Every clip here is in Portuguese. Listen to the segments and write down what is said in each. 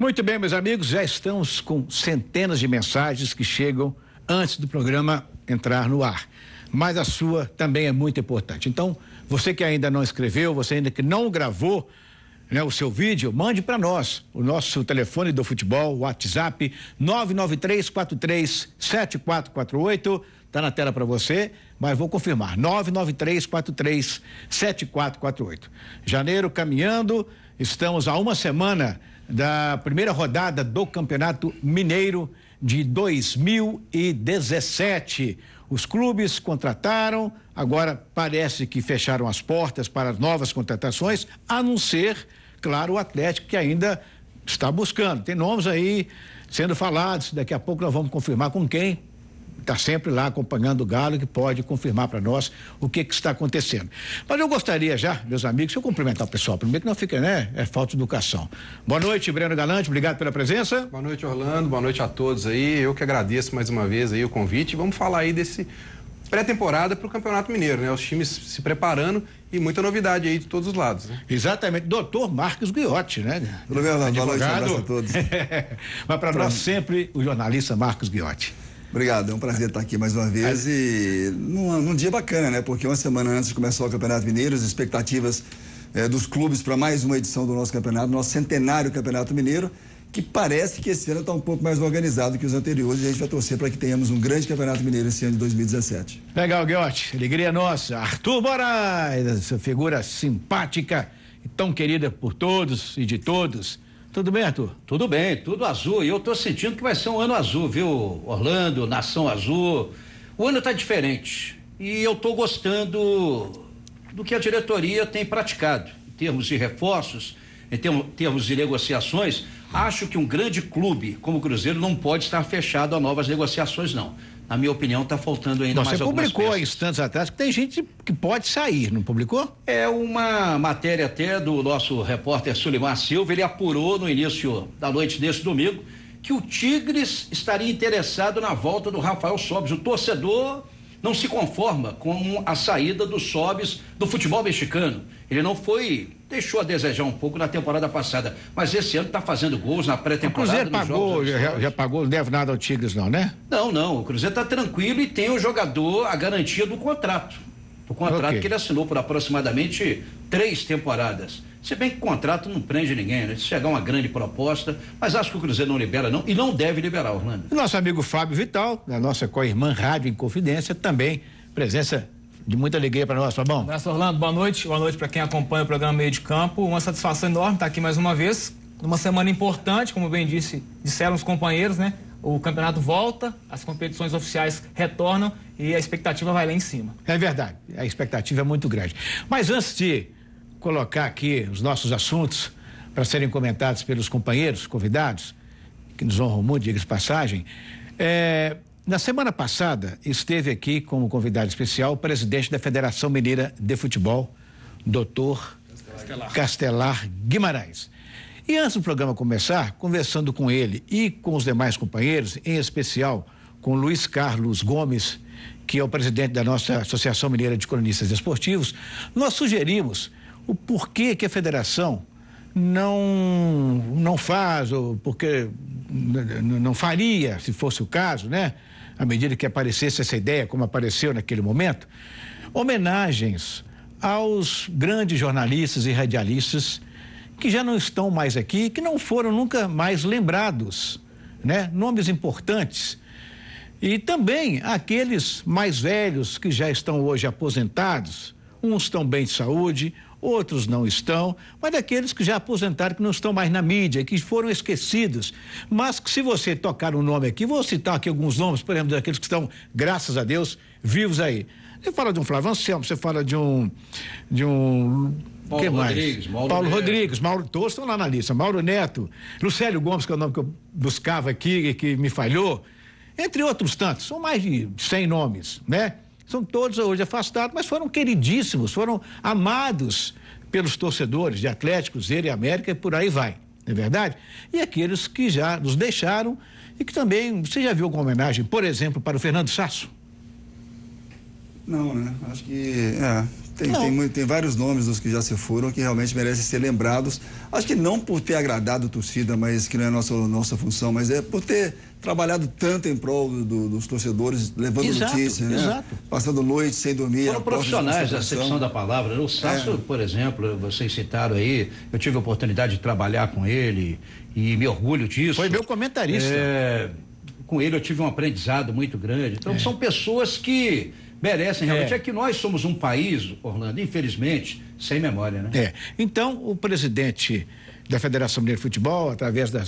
Muito bem, meus amigos, já estamos com centenas de mensagens que chegam antes do programa entrar no ar. Mas a sua também é muito importante. Então, você que ainda não escreveu, você ainda que não gravou, né, o seu vídeo, mande para nós. O nosso telefone do futebol, o WhatsApp, 993437448. Está na tela para você, mas vou confirmar, 993437448. Janeiro caminhando, estamos a uma semana da primeira rodada do Campeonato Mineiro de 2017. Os clubes contrataram, agora parece que fecharam as portas para novas contratações, a não ser, claro, o Atlético, que ainda está buscando. Tem nomes aí sendo falados, daqui a pouco nós vamos confirmar com quem está sempre lá acompanhando o Galo, que pode confirmar para nós o que que está acontecendo. Mas eu gostaria já, meus amigos, se eu cumprimentar o pessoal primeiro, que não fica, né? É falta de educação. Boa noite, Breno Galante, obrigado pela presença. Boa noite, Orlando, boa noite a todos aí. Eu que agradeço mais uma vez aí o convite. Vamos falar aí desse pré-temporada para o Campeonato Mineiro, né? Os times se preparando e muita novidade aí de todos os lados, né? Exatamente. Doutor Marcos Guiotti, né? Tudo bem, Orlando? Boa noite, um abraço a todos. Mas para nós sempre, o jornalista Marcos Guiotti. Obrigado, é um prazer estar aqui mais uma vez e num dia bacana, né? Porque uma semana antes de começar o Campeonato Mineiro, as expectativas dos clubes para mais uma edição do nosso campeonato, nosso centenário Campeonato Mineiro, que parece que esse ano está um pouco mais organizado que os anteriores, e a gente vai torcer para que tenhamos um grande Campeonato Mineiro esse ano de 2017. Legal, Guiotti, alegria nossa. Arthur Moraes, essa figura simpática e tão querida por todos e de todos. Tudo bem, Arthur? Tudo bem, tudo azul. E eu tô sentindo que vai ser um ano azul, viu, Orlando, Nação Azul. O ano tá diferente. E eu tô gostando do que a diretoria tem praticado, em termos de reforços, em termos de negociações. Acho que um grande clube como o Cruzeiro não pode estar fechado a novas negociações, não. Na minha opinião, está faltando ainda mais algumas peças. Você publicou há instantes atrás que tem gente que pode sair, não publicou? É uma matéria até do nosso repórter Suleimar Silva. Ele apurou no início da noite desse domingo que o Tigres estaria interessado na volta do Rafael Sóbis. O torcedor não se conforma com a saída do Sóbis do futebol mexicano. Ele não foi, deixou a desejar um pouco na temporada passada, mas esse ano está fazendo gols na pré-temporada. O Cruzeiro pagou, já pagou, não deve nada ao Tigres não, né? Não, não, o Cruzeiro está tranquilo e tem o jogador a garantia do contrato okay, que ele assinou por aproximadamente 3 temporadas. Se bem que o contrato não prende ninguém, né? Se chegar uma grande proposta, mas acho que o Cruzeiro não libera não, e não deve liberar, Orlando. O nosso amigo Fábio Vital, da nossa co-irmã Rádio em Confidência, também presença de muita alegria para nós, tá bom? Graças, Orlando, boa noite para quem acompanha o programa Meio de Campo, uma satisfação enorme estar aqui mais uma vez, numa semana importante, como bem disseram os companheiros, né? O campeonato volta, as competições oficiais retornam e a expectativa vai lá em cima. É verdade, a expectativa é muito grande. Mas antes de colocar aqui os nossos assuntos para serem comentados pelos companheiros convidados, que nos honram muito, diga-se passagem, na semana passada esteve aqui como convidado especial o presidente da Federação Mineira de Futebol, doutor Castelar Guimarães. E antes do programa começar, conversando com ele e com os demais companheiros, em especial com Luiz Carlos Gomes, que é o presidente da nossa Associação Mineira de Cronistas Esportivos, nós sugerimos o porquê que a federação não faz, ou porque não faria, se fosse o caso, né? À medida que aparecesse essa ideia, como apareceu naquele momento, homenagens aos grandes jornalistas e radialistas que já não estão mais aqui, que não foram nunca mais lembrados, né? Nomes importantes. E também aqueles mais velhos que já estão hoje aposentados, uns estão bem de saúde, outros não estão, mas daqueles que já aposentaram, que não estão mais na mídia, que foram esquecidos, mas que se você tocar um nome aqui, vou citar aqui alguns nomes, por exemplo, daqueles que estão, graças a Deus, vivos aí. Você fala de um Flávio Anselmo, você fala de um Paulo Rodrigues, Mauro Torres, estão lá na lista, Mauro Neto, Lucélio Gomes, que é o nome que eu buscava aqui, que me falhou, entre outros tantos, são mais de 100 nomes, né? São todos hoje afastados, mas foram queridíssimos, foram amados pelos torcedores de Atlético, Cruzeiro e América e por aí vai, não é verdade? E aqueles que já nos deixaram e que também, você já viu alguma homenagem, por exemplo, para o Fernando Sasso? Não, né? Acho que tem vários nomes dos que já se foram que realmente merecem ser lembrados. Acho que não por ter agradado a torcida, mas que não é a nossa função, mas é por ter trabalhado tanto em prol dos torcedores, levando notícia, né? Exato. Passando noite sem dormir. Foram profissionais, a secção da palavra. O Sasso, por exemplo, vocês citaram aí, eu tive a oportunidade de trabalhar com ele e me orgulho disso. Foi meu comentarista. Com ele eu tive um aprendizado muito grande. Então são pessoas que merecem realmente. É que nós somos um país, Orlando, infelizmente, sem memória, né? Então, o presidente da Federação Mineira de Futebol, através da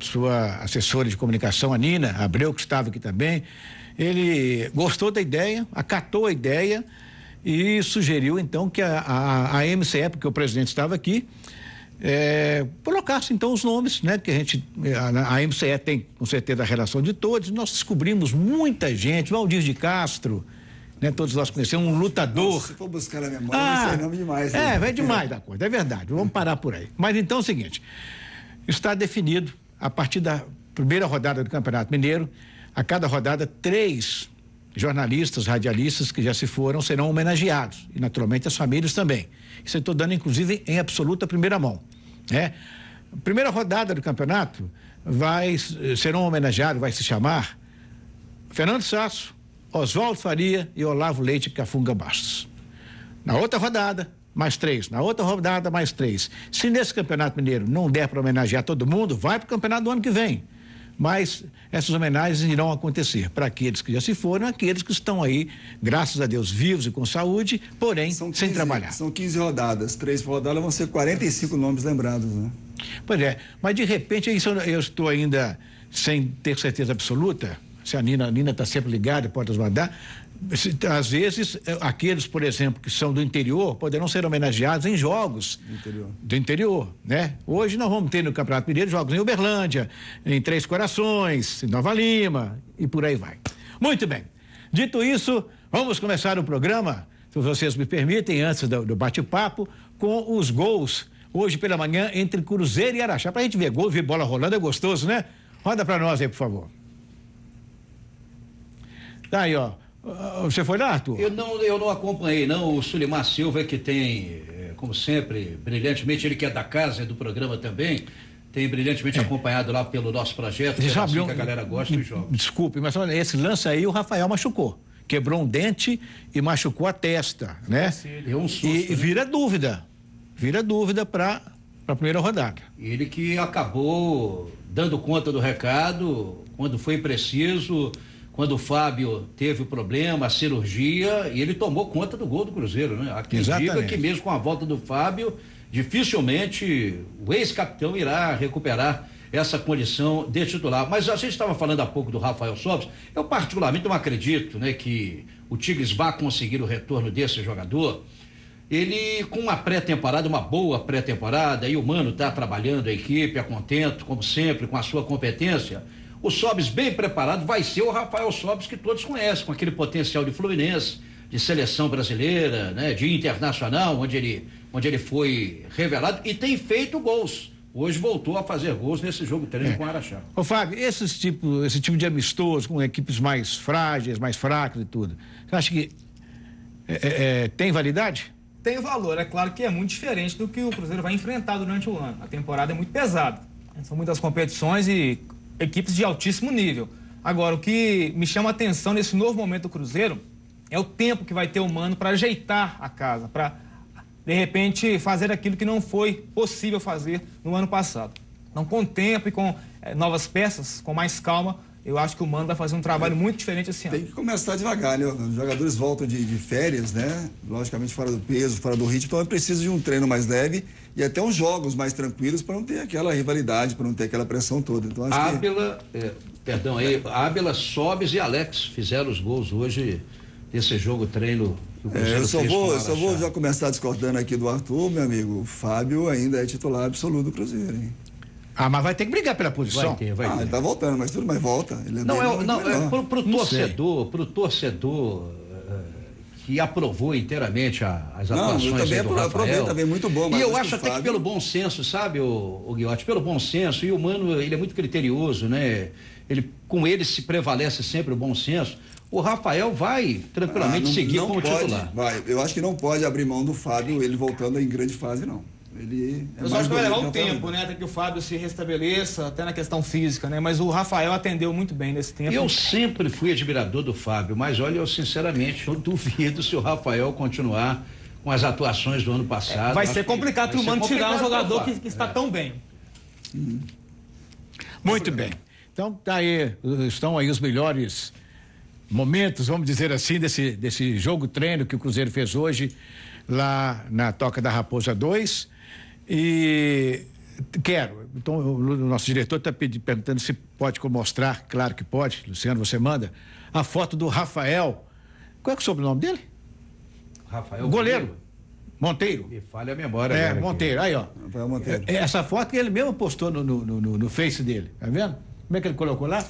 sua assessora de comunicação, a Nina Abreu, que estava aqui também, ele gostou da ideia, acatou a ideia e sugeriu, então, que a MCE, porque o presidente estava aqui, colocasse então os nomes, né? Que a MCE tem com certeza a relação de todos. Nós descobrimos muita gente, Valdir de Castro, né? Todos nós conhecemos, um lutador. Nossa, se for buscar a memória, não sei nome demais. Né? É demais da coisa, é verdade. Vamos parar por aí. Mas então é o seguinte: está definido, a partir da primeira rodada do Campeonato Mineiro, a cada rodada, 3 jornalistas, radialistas que já se foram serão homenageados. E naturalmente as famílias também. Isso eu estou dando, inclusive, em absoluta primeira mão. Né? A primeira rodada do campeonato serão homenageados, vai se chamar Fernando Sasso, Oswaldo Faria e Olavo Leite Cafunga Bastos. Na outra rodada, mais 3. Na outra rodada, mais 3. Se nesse Campeonato Mineiro não der para homenagear todo mundo, vai para o campeonato do ano que vem. Mas essas homenagens irão acontecer para aqueles que já se foram, aqueles que estão aí, graças a Deus, vivos e com saúde, porém, sem trabalhar. São 15 rodadas, 3 por rodada, vão ser 45 nomes lembrados, né? Pois é, mas de repente, isso eu estou ainda sem ter certeza absoluta, se a Nina está sempre ligada, pode mandar. Às vezes, aqueles, por exemplo, que são do interior, poderão ser homenageados em jogos do interior, né? Hoje nós vamos ter no Campeonato Mineiro jogos em Uberlândia, em Três Corações, em Nova Lima e por aí vai. Muito bem. Dito isso, vamos começar o programa, se vocês me permitem, antes do bate-papo, com os gols hoje pela manhã entre Cruzeiro e Araxá. Para a gente ver gol, ver bola rolando é gostoso, né? Roda para nós aí, por favor. Tá aí, ó. Você foi lá, Arthur? Eu não acompanhei, não. O Suleimar Silva, que tem, como sempre, brilhantemente, ele que é da casa, é do programa também, tem brilhantemente acompanhado lá pelo nosso projeto, que a galera gosta dos jogos. Desculpe, mas olha, esse lance aí o Rafael machucou. Quebrou um dente e machucou a testa, né? Deu um susto, e vira dúvida para a primeira rodada. Ele que acabou dando conta do recado quando foi preciso. Quando o Fábio teve o problema, a cirurgia, e ele tomou conta do gol do Cruzeiro, né? Aqui diga que mesmo com a volta do Fábio, dificilmente o ex-capitão irá recuperar essa condição de titular. Mas a gente estava falando há pouco do Rafael Sóbis. Eu particularmente não acredito, né, que o Tigres vá conseguir o retorno desse jogador. Ele, com uma boa pré-temporada, e o Mano está trabalhando a equipe, é contento, como sempre, com a sua competência. O Sóbis bem preparado vai ser o Rafael Sóbis que todos conhecem, com aquele potencial de Fluminense, de seleção brasileira, né, de internacional, onde ele foi revelado e tem feito gols. Hoje voltou a fazer gols nesse jogo treino com o Araxá. Ô Fábio, esse tipo de amistoso com equipes mais frágeis, mais fracas e tudo, você acha que tem validade? Tem valor, é claro que é muito diferente do que o Cruzeiro vai enfrentar durante o ano. A temporada é muito pesada, são muitas competições e equipes de altíssimo nível. Agora, o que me chama a atenção nesse novo momento do Cruzeiro é o tempo que vai ter o Mano para ajeitar a casa, para, de repente, fazer aquilo que não foi possível fazer no ano passado. Então, com o tempo e com novas peças, com mais calma, eu acho que o Mano vai fazer um trabalho muito diferente esse ano. Tem que começar devagar, né? Os jogadores voltam de férias, né? Logicamente fora do peso, fora do ritmo, então é preciso de um treino mais leve e até uns jogos mais tranquilos para não ter aquela rivalidade, para não ter aquela pressão toda. Então, acho Ábila, Sóbis e Alex fizeram os gols hoje desse jogo treino. Eu só vou já começar discordando aqui do Arthur, meu amigo. O Fábio ainda é titular absoluto do Cruzeiro, hein? Ah, mas vai ter que brigar pela posição. Vai ter. Ele tá voltando, mas tudo mais volta. Ele pro torcedor que aprovou inteiramente as atuações do Rafael. Também muito bom. E eu acho até que pelo bom senso, sabe, o Guiotti, pelo bom senso, e o Mano, ele é muito criterioso, né? Com ele se prevalece sempre o bom senso. o Rafael vai tranquilamente seguir como titular. Vai. Eu acho que não pode abrir mão do Fábio, ele voltando em grande fase, não. Ele é, eu acho que vai levar um tempo, né, até que o Fábio se restabeleça, até na questão física, né? Mas o Rafael atendeu muito bem nesse tempo. Eu sempre fui admirador do Fábio, mas olha, eu sinceramente eu duvido se o Rafael continuar com as atuações do ano passado. Vai ser complicado para o Mano tirar um jogador que está tão bem. Muito bem. Então, tá aí, estão aí os melhores momentos, vamos dizer assim, desse jogo treino que o Cruzeiro fez hoje lá na Toca da Raposa 2. E então o nosso diretor está perguntando se pode mostrar, claro que pode, Luciano, você manda a foto do Rafael. Qual é o sobrenome dele? Rafael Goleiro. Monteiro. Me falha a memória. É, Monteiro, aqui. Aí ó. Rafael Monteiro. Essa foto que ele mesmo postou no Face dele, tá vendo? Como é que ele colocou lá?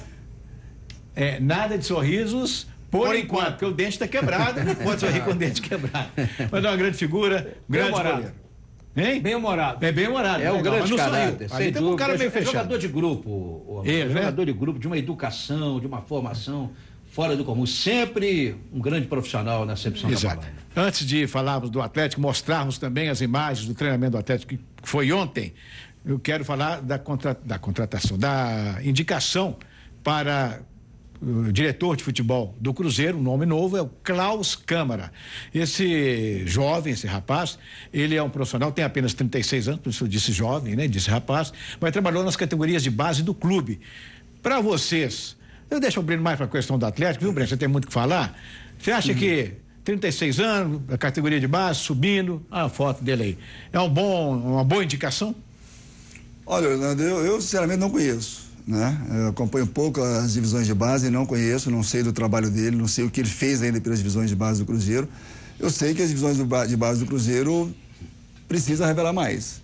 É, nada de sorrisos por enquanto, porque o dente está quebrado, não pode sorrir com o dente quebrado. Mas é uma grande figura, grande goleiro. Hein? Bem-humorado. É bem-humorado. É um grande caráter. Sem dúvida, um cara meio fechado. Jogador de grupo, jogador de grupo, de uma educação, de uma formação fora do comum. Sempre um grande profissional na acepção da palavra. Antes de falarmos do Atlético, mostrarmos também as imagens do treinamento do Atlético que foi ontem, eu quero falar da contratação, da indicação para o diretor de futebol do Cruzeiro, um nome novo, é o Klaus Câmara. Esse jovem, esse rapaz, ele é um profissional, tem apenas 36 anos, por isso eu disse jovem, né? Disse rapaz, mas trabalhou nas categorias de base do clube. Para vocês, eu deixo o Breno mais para a questão do Atlético, viu, Breno? Você tem muito o que falar. Você acha que 36 anos, a categoria de base, subindo, a foto dele aí, é uma boa indicação? Olha, Orlando, eu sinceramente não conheço. Né? Eu acompanho um pouco as divisões de base, não conheço, não sei do trabalho dele, não sei o que ele fez ainda pelas divisões de base do Cruzeiro. Eu sei que as divisões de base do Cruzeiro precisa revelar mais.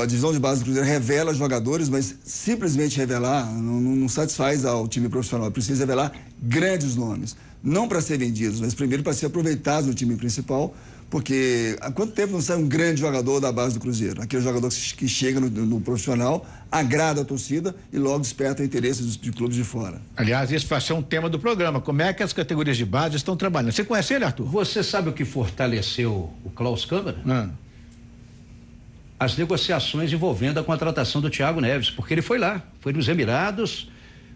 A divisão de base do Cruzeiro revela jogadores, mas simplesmente revelar não satisfaz ao time profissional. Precisa revelar grandes nomes, não para ser vendidos, mas primeiro para ser aproveitados no time principal. Porque há quanto tempo não sai um grande jogador da base do Cruzeiro? Aquele jogador que chega no profissional, agrada a torcida e logo desperta interesse de clubes de fora. Aliás, esse vai ser um tema do programa. Como é que as categorias de base estão trabalhando? Você conhece ele, Arthur? Você sabe o que fortaleceu o Klaus Câmara? As negociações envolvendo a contratação do Thiago Neves, porque ele foi lá, foi nos Emirados,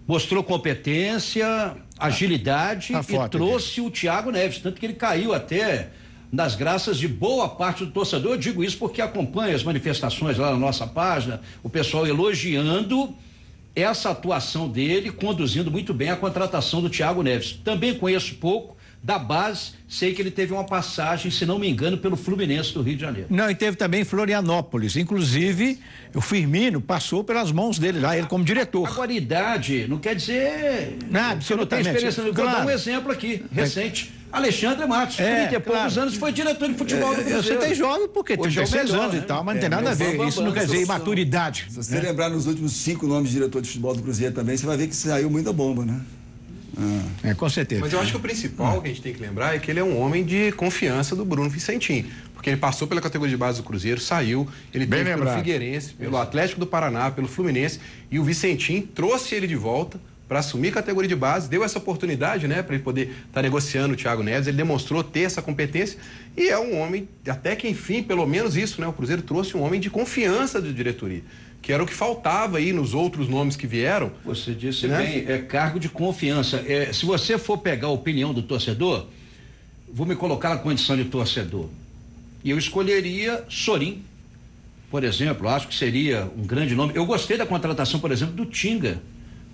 mostrou competência, agilidade e trouxe o Thiago Neves, tanto que ele caiu até nas graças de boa parte do torcedor. Eu digo isso porque acompanho as manifestações lá na nossa página, o pessoal elogiando essa atuação dele, conduzindo muito bem a contratação do Thiago Neves. Também conheço pouco da base, sei que ele teve uma passagem, se não me engano, pelo Fluminense do Rio de Janeiro. Não, e teve também Florianópolis, inclusive o Firmino passou pelas mãos dele lá, ele como diretor. Agora, idade não quer dizer nada, você não tem experiência. Claro. Vou dar um exemplo aqui, recente. Alexandre Matos, 30 e poucos anos, foi diretor de futebol do Cruzeiro. Você tem jovem porque tem 16 anos e tal, mas não tem nada a ver. Isso não quer dizer imaturidade. Se você lembrar nos últimos 5 nomes de diretor de futebol do Cruzeiro também, você vai ver que saiu muita bomba, né? É, com certeza. Mas eu acho que o principal que a gente tem que lembrar é que ele é um homem de confiança do Bruno Vicentim, porque ele passou pela categoria de base do Cruzeiro, saiu, ele teve pelo Figueirense, pelo Atlético do Paraná, pelo Fluminense, e o Vicentim trouxe ele de volta para assumir a categoria de base, deu essa oportunidade, né, para ele poder estar negociando o Thiago Neves. Ele demonstrou ter essa competência e é um homem, até que enfim, pelo menos isso, né, o Cruzeiro trouxe um homem de confiança de diretoria, que era o que faltava aí nos outros nomes que vieram. Você disse, né? Bem, é cargo de confiança. É, se você for pegar a opinião do torcedor, vou me colocar na condição de torcedor, e eu escolheria Sorin, por exemplo. Acho que seria um grande nome. Eu gostei da contratação, por exemplo, do Tinga,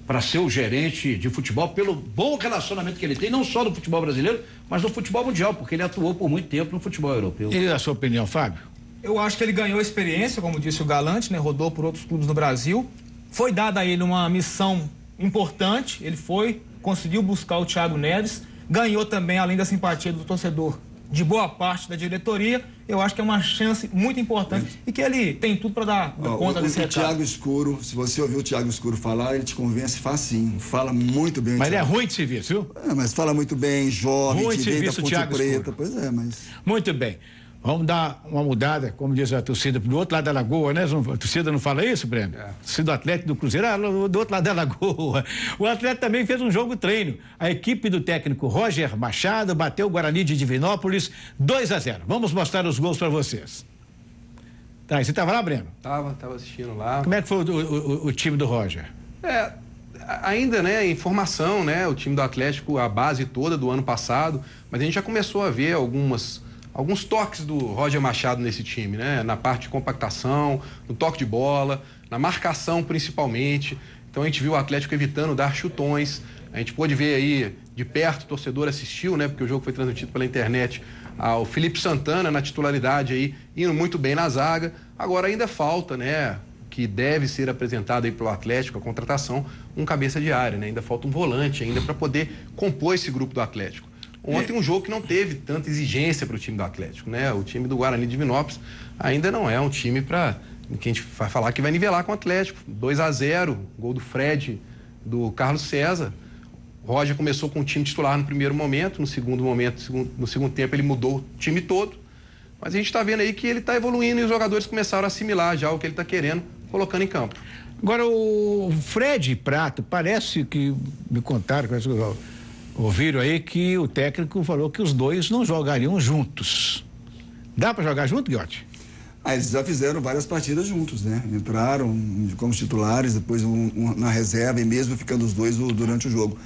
para ser o gerente de futebol, pelo bom relacionamento que ele tem, não só no futebol brasileiro, mas no futebol mundial, porque ele atuou por muito tempo no futebol europeu. E a sua opinião, Fábio? Eu acho que ele ganhou experiência, como disse o Galante, né? Rodou por outros clubes no Brasil. Foi dada a ele uma missão importante, ele foi, conseguiu buscar o Thiago Neves, ganhou também, além da simpatia do torcedor, de boa parte da diretoria. Eu acho que é uma chance muito importante e que ele tem tudo para dar conta desse recado. O Thiago Escuro, se você ouvir o Thiago Escuro falar, ele te convence facinho, fala muito bem. Mas ele é ruim de serviço, viu? É, mas fala muito bem, jovem, ruim de serviço, Thiago Escuro. Pois é, mas... Muito bem. Vamos dar uma mudada, como diz a torcida, do outro lado da lagoa, né? A torcida não fala isso, Breno? É. Torcida do Atlético do Cruzeiro, ah, do outro lado da lagoa. O Atlético também fez um jogo treino. A equipe do técnico Roger Machado bateu o Guarani de Divinópolis 2-0. Vamos mostrar os gols para vocês. Tá, e você tava lá, Breno? Tava assistindo lá. Como é que foi o time do Roger? Ainda, né, em formação, né? O time do Atlético, a base toda do ano passado, mas a gente já começou a ver alguns toques do Roger Machado nesse time, né? Na parte de compactação, no toque de bola, na marcação principalmente. Então a gente viu o Atlético evitando dar chutões. A gente pôde ver aí de perto, o torcedor assistiu, né? Porque o jogo foi transmitido pela internet, ao Felipe Santana na titularidade aí, indo muito bem na zaga. Agora ainda falta, né? Que deve ser apresentado aí pelo Atlético, a contratação, um cabeça de área, né? Ainda falta um volante ainda para poder compor esse grupo do Atlético. Ontem um jogo que não teve tanta exigência para o time do Atlético, né? O time do Guarani de Divinópolis ainda não é um time para que a gente vai falar que vai nivelar com o Atlético. 2-0, gol do Fred, do Carlos César. O Roger começou com o time titular no primeiro momento, no segundo tempo ele mudou o time todo. Mas a gente está vendo aí que ele está evoluindo e os jogadores começaram a assimilar já o que ele está querendo, colocando em campo. Agora, o Fred Pratto, parece que me contaram, ouviram aí que o técnico falou que os dois não jogariam juntos. Dá para jogar junto, Guiotti? Eles já fizeram várias partidas juntos, né? Entraram como titulares, depois na reserva e mesmo ficando os dois durante o jogo.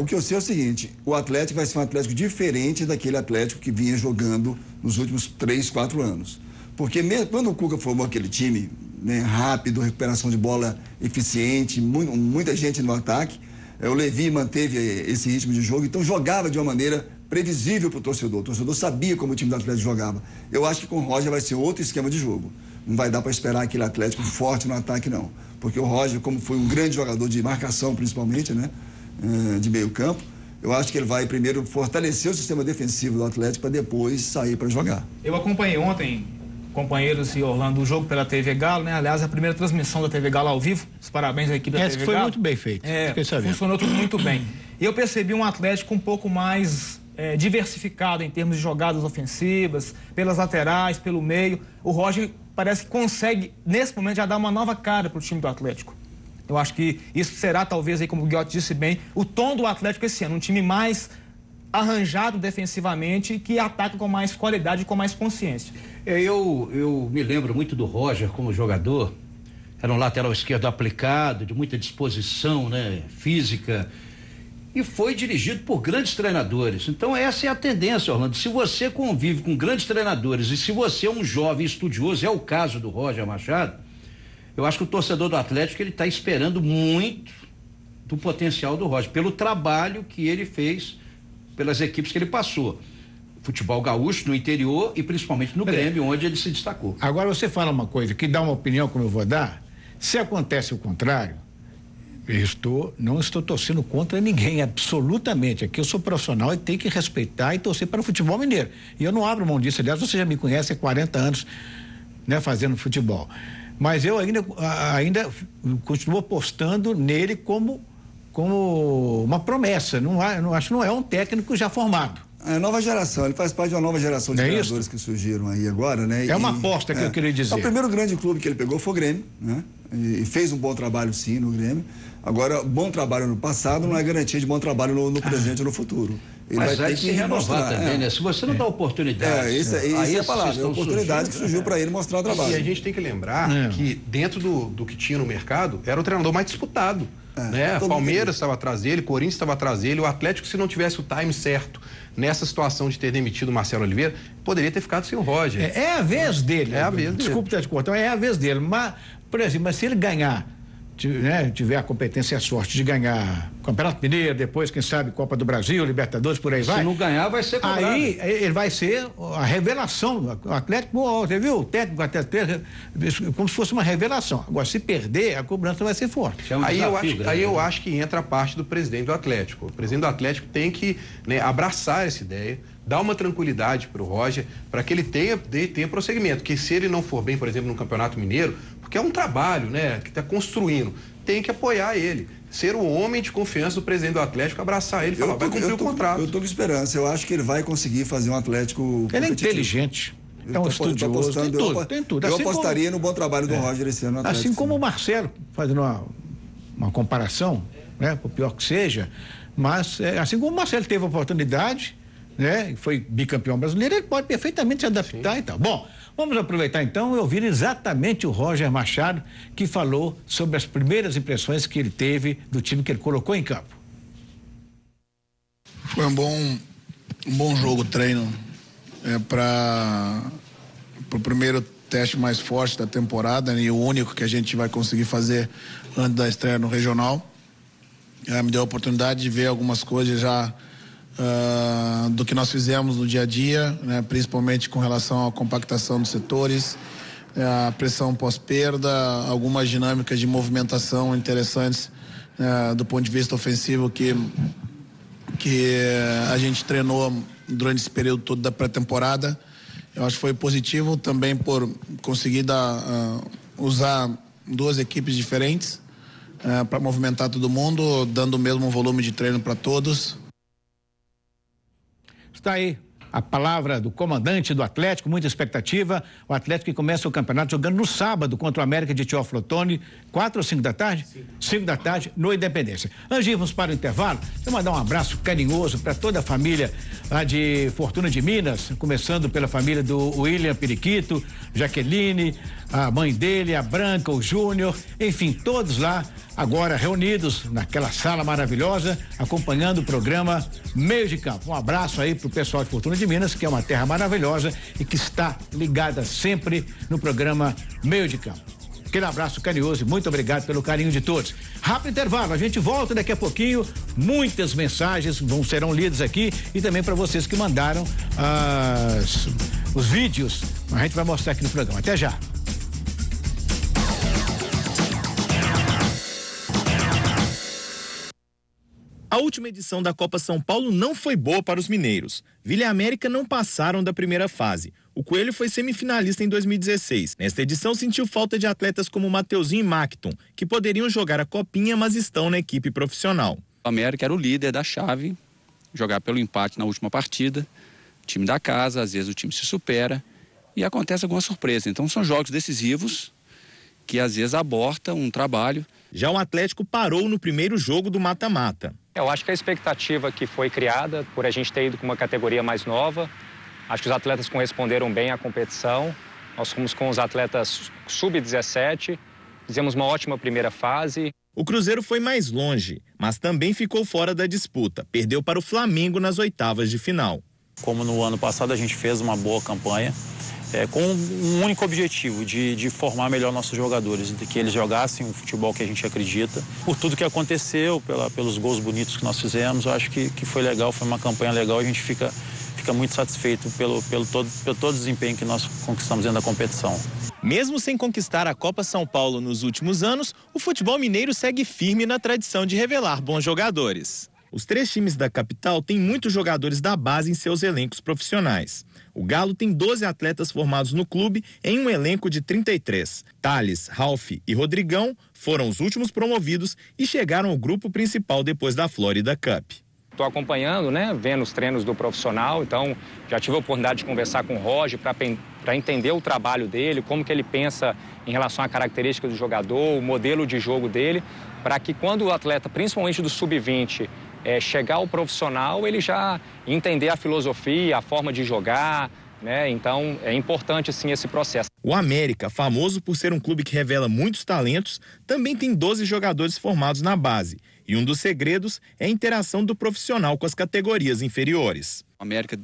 O que eu sei é o seguinte, o Atlético vai ser um Atlético diferente daquele Atlético que vinha jogando nos últimos 3, 4 anos. Porque mesmo quando o Cuca formou aquele time, né, rápido, recuperação de bola eficiente, muita gente no ataque, o Levi manteve esse ritmo de jogo, então jogava de uma maneira previsível para o torcedor sabia como o time do Atlético jogava. Eu acho que com o Roger vai ser outro esquema de jogo, não vai dar para esperar aquele Atlético forte no ataque não, porque o Roger, como foi um grande jogador de marcação principalmente, né, de meio campo, eu acho que ele vai primeiro fortalecer o sistema defensivo do Atlético para depois sair para jogar. Eu acompanhei ontem, companheiros e Orlando, o jogo pela TV Galo, né? Aliás, a primeira transmissão da TV Galo ao vivo, os parabéns à equipe da TV Galo. Essa foi muito bem feita. Funcionou tudo muito bem. Eu percebi um Atlético um pouco mais diversificado em termos de jogadas ofensivas, pelas laterais, pelo meio. O Roger parece que consegue, nesse momento, já dar uma nova cara para o time do Atlético. Eu acho que isso será, talvez, aí, como o Guiotti disse bem, o tom do Atlético esse ano, um time mais arranjado defensivamente, que ataca com mais qualidade e com mais consciência. Eu me lembro muito do Roger como jogador, era um lateral esquerdo aplicado, de muita disposição, né, física, e foi dirigido por grandes treinadores. Então essa é a tendência, Orlando, se você convive com grandes treinadores e se você é um jovem estudioso, é o caso do Roger Machado, eu acho que o torcedor do Atlético ele está esperando muito do potencial do Roger, pelo trabalho que ele fez pelas equipes que ele passou. Futebol gaúcho, no interior e principalmente no Grêmio, onde ele se destacou. Agora você fala uma coisa, que dá uma opinião como eu vou dar, se acontece o contrário, não estou torcendo contra ninguém, absolutamente. Aqui eu sou profissional e tenho que respeitar e torcer para o futebol mineiro. E eu não abro mão disso, aliás, você já me conhece há 40 anos, né, fazendo futebol. Mas eu ainda continuo apostando nele como uma promessa, não acho que não é um técnico já formado. É a nova geração, ele faz parte de uma nova geração de jogadores que surgiram aí agora, né? Uma aposta que eu queria dizer. O primeiro grande clube que ele pegou foi o Grêmio, né? E fez um bom trabalho sim no Grêmio. Agora, bom trabalho no passado não é garantia de bom trabalho no presente ou no futuro. Ele mas vai ter que se renovar também, né? Se você não dá oportunidade. Essa é a palavra, é a oportunidade que surgiu para ele mostrar o trabalho. E a gente tem que lembrar que dentro do que tinha no mercado, era o treinador mais disputado. Né? Palmeiras estava atrás dele, Corinthians estava atrás dele, o Atlético, se não tivesse o time certo nessa situação de ter demitido o Marcelo Oliveira, poderia ter ficado sem o Roger. É a vez dele. É a vez dele. Desculpa ter te cortado, é a vez dele. Mas, por exemplo, se ele ganhar, né, tiver a competência e a sorte de ganhar Campeonato Mineiro, depois, quem sabe, Copa do Brasil, Libertadores, por aí vai. Se não ganhar, vai ser cobrado. Aí ele vai ser a revelação. O Atlético, você viu? O técnico até como se fosse uma revelação. Agora, se perder, a cobrança vai ser forte. Aí eu acho que entra a parte do presidente do Atlético. O presidente do Atlético tem que, né, abraçar essa ideia, dar uma tranquilidade para o Roger, para que ele tenha prosseguimento. Que se ele não for bem, por exemplo, no Campeonato Mineiro, porque é um trabalho, né, que está construindo, tem que apoiar ele, ser o homem de confiança do presidente do Atlético, abraçar ele e falar, vai cumprir o contrato. Eu estou com esperança, eu acho que ele vai conseguir fazer um Atlético competitivo. Ele é inteligente. É um estudioso, tem tudo, tem tudo. Eu apostaria no bom trabalho do Roger esse ano. Assim como o Marcelo, fazendo uma comparação, né, por pior que seja, mas assim como o Marcelo teve a oportunidade, né, foi bicampeão brasileiro, ele pode perfeitamente se adaptar e tal. Bom, vamos aproveitar então e ouvir exatamente o Roger Machado, que falou sobre as primeiras impressões que ele teve do time que ele colocou em campo. Foi um bom jogo, treino, para o primeiro teste mais forte da temporada, né, e o único que a gente vai conseguir fazer antes da estreia no regional. Me deu a oportunidade de ver algumas coisas já do que nós fizemos no dia a dia, né, principalmente com relação à compactação dos setores, a pressão pós-perda, algumas dinâmicas de movimentação interessantes, do ponto de vista ofensivo, que a gente treinou durante esse período todo da pré-temporada. Eu acho que foi positivo também por conseguir usar duas equipes diferentes para movimentar todo mundo, dando o mesmo volume de treino para todos. Está aí a palavra do comandante do Atlético, muita expectativa. O Atlético que começa o campeonato jogando no sábado contra o América de Teófilo Otoni, 4 ou 5 da tarde? 5 da tarde, no Independência. Antes de irmos para o intervalo, eu mandar um abraço carinhoso para toda a família lá de Fortuna de Minas, começando pela família do William Periquito, Jaqueline, a mãe dele, a Branca, o Júnior, enfim, todos lá agora reunidos naquela sala maravilhosa, acompanhando o programa Meio de Campo. Um abraço aí pro pessoal de Fortuna de Minas, que é uma terra maravilhosa e que está ligada sempre no programa Meio de Campo. Aquele abraço carinhoso e muito obrigado pelo carinho de todos. Rápido intervalo, a gente volta daqui a pouquinho, muitas mensagens serão lidas aqui e também para vocês que mandaram os vídeos, a gente vai mostrar aqui no programa. Até já. A última edição da Copa São Paulo não foi boa para os mineiros. Vila e América não passaram da primeira fase. O Coelho foi semifinalista em 2016. Nesta edição sentiu falta de atletas como Mateuzinho e Macton, que poderiam jogar a copinha, mas estão na equipe profissional. O América era o líder da chave, jogar pelo empate na última partida. O time da casa, às vezes o time se supera e acontece alguma surpresa. Então são jogos decisivos que às vezes abortam um trabalho. Já o Atlético parou no primeiro jogo do mata-mata. Eu acho que a expectativa que foi criada por a gente ter ido com uma categoria mais nova, acho que os atletas corresponderam bem à competição. Nós fomos com os atletas sub-17, fizemos uma ótima primeira fase. O Cruzeiro foi mais longe, mas também ficou fora da disputa. Perdeu para o Flamengo nas oitavas de final. Como no ano passado a gente fez uma boa campanha, com um único objetivo, de formar melhor nossos jogadores, de que eles jogassem o futebol que a gente acredita. Por tudo que aconteceu, pelos gols bonitos que nós fizemos, eu acho que foi legal, foi uma campanha legal, a gente fica muito satisfeito pelo todo o desempenho que nós conquistamos dentro da competição. Mesmo sem conquistar a Copa São Paulo nos últimos anos, o futebol mineiro segue firme na tradição de revelar bons jogadores. Os três times da capital têm muitos jogadores da base em seus elencos profissionais. O Galo tem 12 atletas formados no clube em um elenco de 33. Thales, Ralf e Rodrigão foram os últimos promovidos e chegaram ao grupo principal depois da Florida Cup. Estou acompanhando, né, vendo os treinos do profissional, então já tive a oportunidade de conversar com o Roger para entender o trabalho dele, como que ele pensa em relação à característica do jogador, o modelo de jogo dele, para que quando o atleta, principalmente do sub-20, chegar ao profissional, ele já entender a filosofia, a forma de jogar, né? Então é importante sim esse processo. O América, famoso por ser um clube que revela muitos talentos, também tem 12 jogadores formados na base. E um dos segredos é a interação do profissional com as categorias inferiores. O América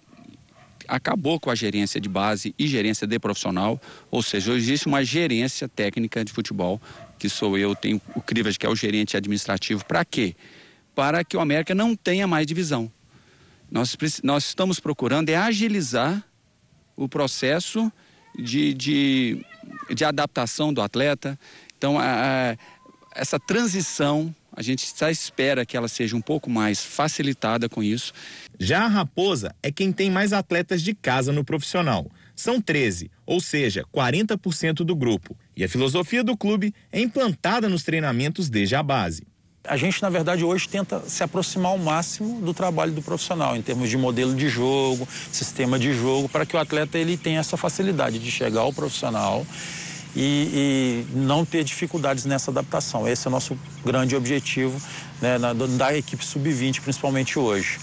acabou com a gerência de base e gerência de profissional, ou seja, existe uma gerência técnica de futebol, que sou eu, tenho o Crivas, que é o gerente administrativo. Para quê? Para que o América não tenha mais divisão. Nós estamos procurando agilizar o processo de adaptação do atleta. Então, essa transição, a gente só espera que ela seja um pouco mais facilitada com isso. Já a Raposa é quem tem mais atletas de casa no profissional. São 13, ou seja, 40% do grupo. E a filosofia do clube é implantada nos treinamentos desde a base. A gente, na verdade, hoje tenta se aproximar ao máximo do trabalho do profissional, em termos de modelo de jogo, sistema de jogo, para que o atleta ele tenha essa facilidade de chegar ao profissional e não ter dificuldades nessa adaptação. Esse é o nosso grande objetivo, né, da equipe sub-20, principalmente hoje.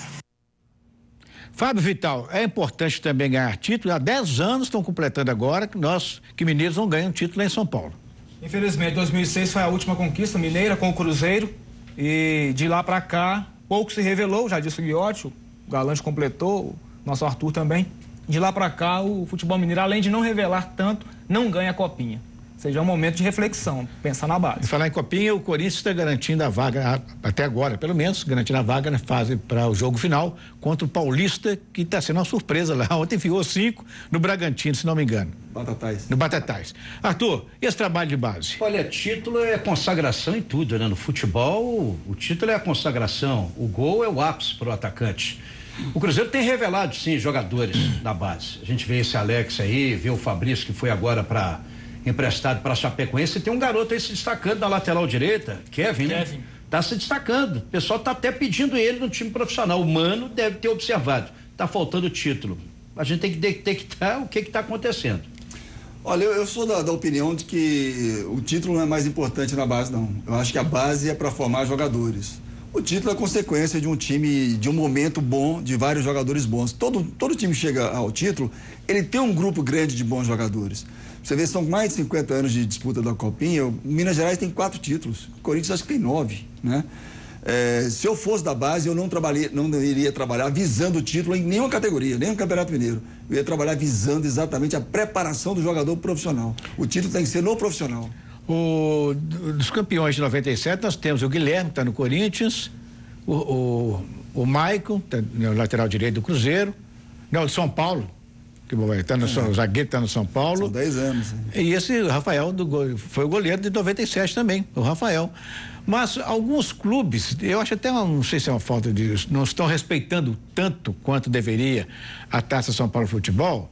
Fábio Vital, é importante também ganhar título. Há 10 anos estão completando agora que mineiros não ganham título em São Paulo. Infelizmente, 2006 foi a última conquista mineira com o Cruzeiro e de lá para cá pouco se revelou, já disse o Guiotti, o Galante completou, o nosso Arthur também. De lá para cá o futebol mineiro, além de não revelar tanto, não ganha a copinha. Ou seja, é um momento de reflexão, pensar na base. E falar em copinha, o Corinthians está garantindo a vaga, até agora pelo menos, garantindo a vaga na fase para o jogo final contra o Paulista, que está sendo uma surpresa lá. Ontem enfiou 5 no Bragantino, se não me engano. Batatais. No Batatais. Arthur, e esse trabalho de base? Olha, título é consagração em tudo, né? No futebol, o título é a consagração, o gol é o ápice para o atacante. O Cruzeiro tem revelado, sim, jogadores da base. A gente vê esse Alex aí, vê o Fabrício, que foi agora para... emprestado para Chapecoense, tem um garoto aí se destacando da lateral direita, Kevin, né? Kevin. Tá se destacando, o pessoal tá até pedindo ele no time profissional, o Mano deve ter observado, tá faltando título. A gente tem que detectar o que tá acontecendo. Olha, eu sou da opinião de que o título não é mais importante na base, não. Eu acho que a base é para formar jogadores. O título é consequência de um time, de um momento bom, de vários jogadores bons. Todo time chega ao título, ele tem um grupo grande de bons jogadores. Você vê, são mais de 50 anos de disputa da Copinha. O Minas Gerais tem 4 títulos, o Corinthians acho que tem 9, né? Se eu fosse da base, eu não iria trabalhar visando o título em nenhuma categoria, nem no Campeonato Mineiro. Eu ia trabalhar visando exatamente a preparação do jogador profissional. O título tem que ser no profissional. Dos campeões de 97, nós temos o Guilherme, que está no Corinthians, o Maicon, tá no lateral direito do Cruzeiro, não, de São Paulo, que tá no São, o zagueiro está no São Paulo. São 10 anos. Hein? E esse Rafael foi o goleiro de 97 também, o Rafael. Mas alguns clubes, eu acho até, não sei se é uma falta disso, não estão respeitando tanto quanto deveria a Taça São Paulo Futebol,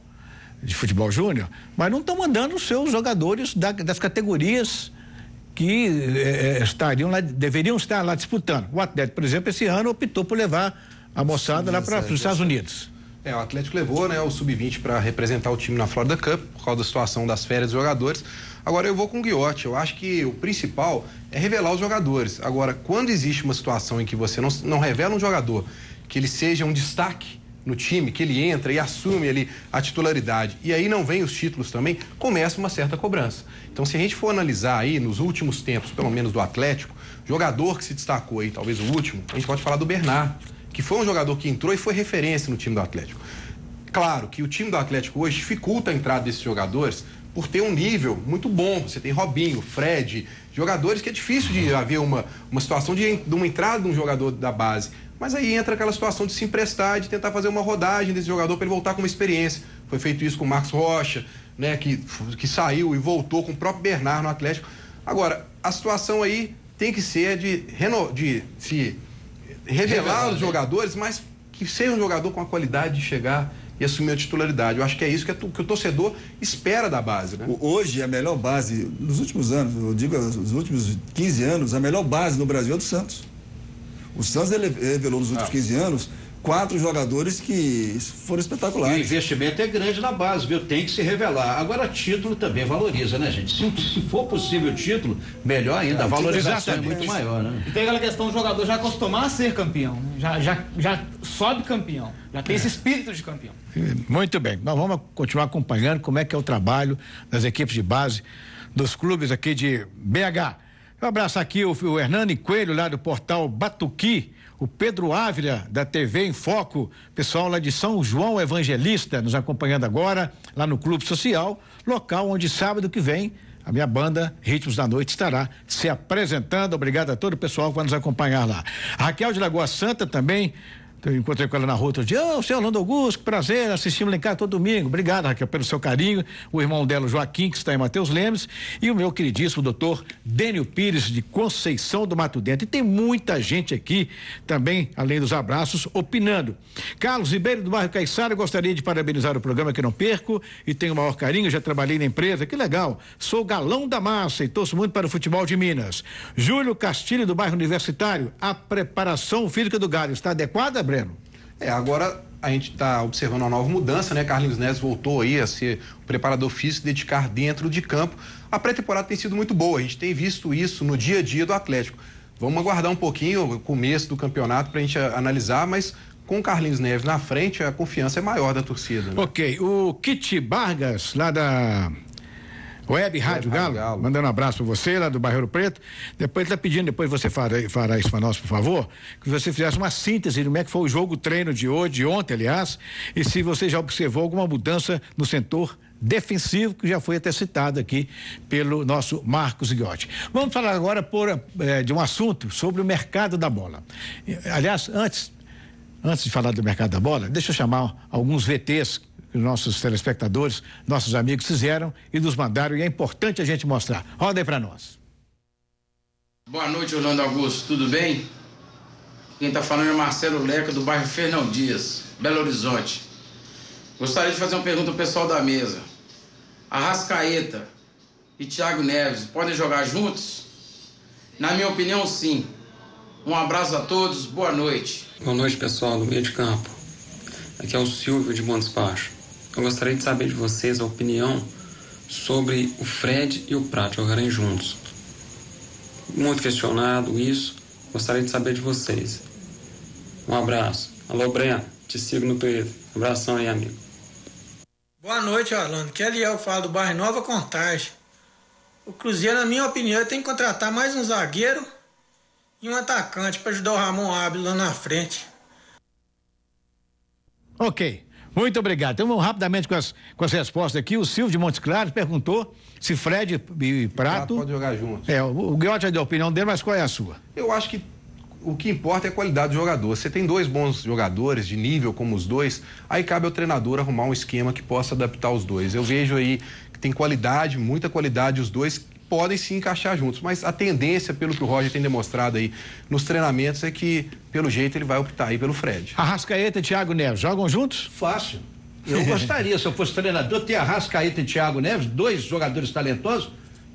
de futebol júnior, mas não estão mandando os seus jogadores das categorias que estariam lá, deveriam estar lá disputando. O Atlético, por exemplo, esse ano optou por levar a moçada lá para os Estados Unidos. O Atlético levou, né, o Sub-20 para representar o time na Florida Cup, por causa da situação das férias dos jogadores. Agora eu vou com o Guiotti, eu acho que o principal é revelar os jogadores. Agora, quando existe uma situação em que você não revela um jogador que ele seja um destaque no time, que ele entra e assume ali a titularidade, e aí não vem os títulos também, começa uma certa cobrança. Então, se a gente for analisar aí, nos últimos tempos, pelo menos do Atlético, jogador que se destacou aí, talvez o último, a gente pode falar do Bernard, que foi um jogador que entrou e foi referência no time do Atlético. Claro que o time do Atlético hoje dificulta a entrada desses jogadores por ter um nível muito bom. Você tem Robinho, Fred, jogadores que é difícil de haver uma situação de uma entrada de um jogador da base. Mas aí entra aquela situação de se emprestar, de tentar fazer uma rodagem desse jogador para ele voltar com uma experiência. Foi feito isso com o Marcos Rocha, né, que saiu e voltou com o próprio Bernard no Atlético. Agora, a situação aí tem que ser de se revelar os jogadores, mas que seja um jogador com a qualidade de chegar e assumir a titularidade. Eu acho que é isso que o torcedor espera da base, né? Hoje, a melhor base, nos últimos anos, eu digo, nos últimos 15 anos, a melhor base no Brasil é do Santos. O Santos revelou nos últimos 15 anos 4 jogadores que foram espetaculares. O investimento é grande na base, viu? Tem que se revelar. Agora, título também valoriza, né, gente? Se for possível título, melhor ainda. A valorização é muito maior, né? E tem aquela questão do jogador já acostumar a ser campeão, né? Já sobe campeão, já tem esse espírito de campeão. Muito bem. Nós vamos continuar acompanhando como é que é o trabalho das equipes de base dos clubes aqui de BH. Eu abraço aqui o Hernani Coelho, lá do portal Batuqui, o Pedro Ávila, da TV em Foco, pessoal lá de São João Evangelista, nos acompanhando agora, lá no Clube Social, local onde sábado que vem a minha banda Ritmos da Noite estará se apresentando. Obrigado a todo o pessoal que vai nos acompanhar lá. A Raquel de Lagoa Santa também Eu encontrei com ela na rua outro dia. Ô, seu Orlando Augusto, prazer, assistimos lá em casa todo domingo. Obrigado, Raquel, pelo seu carinho. O irmão dela, o Joaquim, que está em Mateus Lemes, e o meu queridíssimo doutor Dênio Pires, de Conceição do Mato Dentro. E tem muita gente aqui também, além dos abraços, opinando. Carlos Ribeiro, do bairro Caiçara, gostaria de parabenizar o programa que não perco e tenho o maior carinho, já trabalhei na empresa, que legal. Sou galão da massa e torço muito para o futebol de Minas. Júlio Castilho, do bairro Universitário, a preparação física do Galo está adequada, Breno? É, agora a gente está observando uma nova mudança, né? Carlinhos Neves voltou aí a ser o preparador físico, dedicar dentro de campo. A pré-temporada tem sido muito boa, a gente tem visto isso no dia a dia do Atlético. Vamos aguardar um pouquinho o começo do campeonato para a gente analisar, mas com o Carlinhos Neves na frente, a confiança é maior da torcida, né? Ok, o Kit Vargas, lá da Web Rádio Galo, mandando um abraço para você, lá do Bairro Ouro Preto. Depois ele tá pedindo, depois você fará isso para nós, por favor, que você fizesse uma síntese de como é que foi o jogo treino de hoje, de ontem, aliás, e se você já observou alguma mudança no setor defensivo, que já foi até citado aqui pelo nosso Marcos Guiotti. Vamos falar agora de um assunto sobre o mercado da bola. Aliás, antes de falar do mercado da bola, deixa eu chamar alguns VTs que nossos telespectadores, nossos amigos fizeram e nos mandaram, e é importante a gente mostrar. Roda aí para nós. Boa noite, Orlando Augusto, tudo bem? Quem está falando é Marcelo Leca, do bairro Fernão Dias, Belo Horizonte. Gostaria de fazer uma pergunta ao pessoal da mesa. Arrascaeta e Thiago Neves podem jogar juntos? Na minha opinião, sim. Um abraço a todos, boa noite. Boa noite, pessoal do meio de campo. Aqui é o Silvio de Bom Despacho. Eu gostaria de saber de vocês a opinião sobre o Fred e o Pratto jogarem juntos. Muito questionado isso, gostaria de saber de vocês. Um abraço. Alô, Breno, te sigo no Twitter. Um abração aí, amigo. Boa noite, Orlando. Que ali eu falo do bairro Nova Contagem. O Cruzeiro, na minha opinião, tem que contratar mais um zagueiro e um atacante para ajudar o Ramon Ávila lá na frente. Ok, muito obrigado. Então vamos rapidamente com as respostas aqui. O Silvio de Montes Claros perguntou se Fred e Pratto podem jogar juntos. É, o Guiotti já deu a opinião dele, mas qual é a sua? Eu acho que o que importa é a qualidade do jogador. Você tem dois bons jogadores de nível como os dois, aí cabe ao treinador arrumar um esquema que possa adaptar os dois. Eu vejo aí que tem qualidade, muita qualidade os dois, podem se encaixar juntos, mas a tendência, pelo que o Roger tem demonstrado aí nos treinamentos, é que, pelo jeito, ele vai optar aí pelo Fred. Arrascaeta e Thiago Neves, jogam juntos? Fácil. Eu gostaria, se eu fosse treinador, ter Arrascaeta e Thiago Neves, dois jogadores talentosos,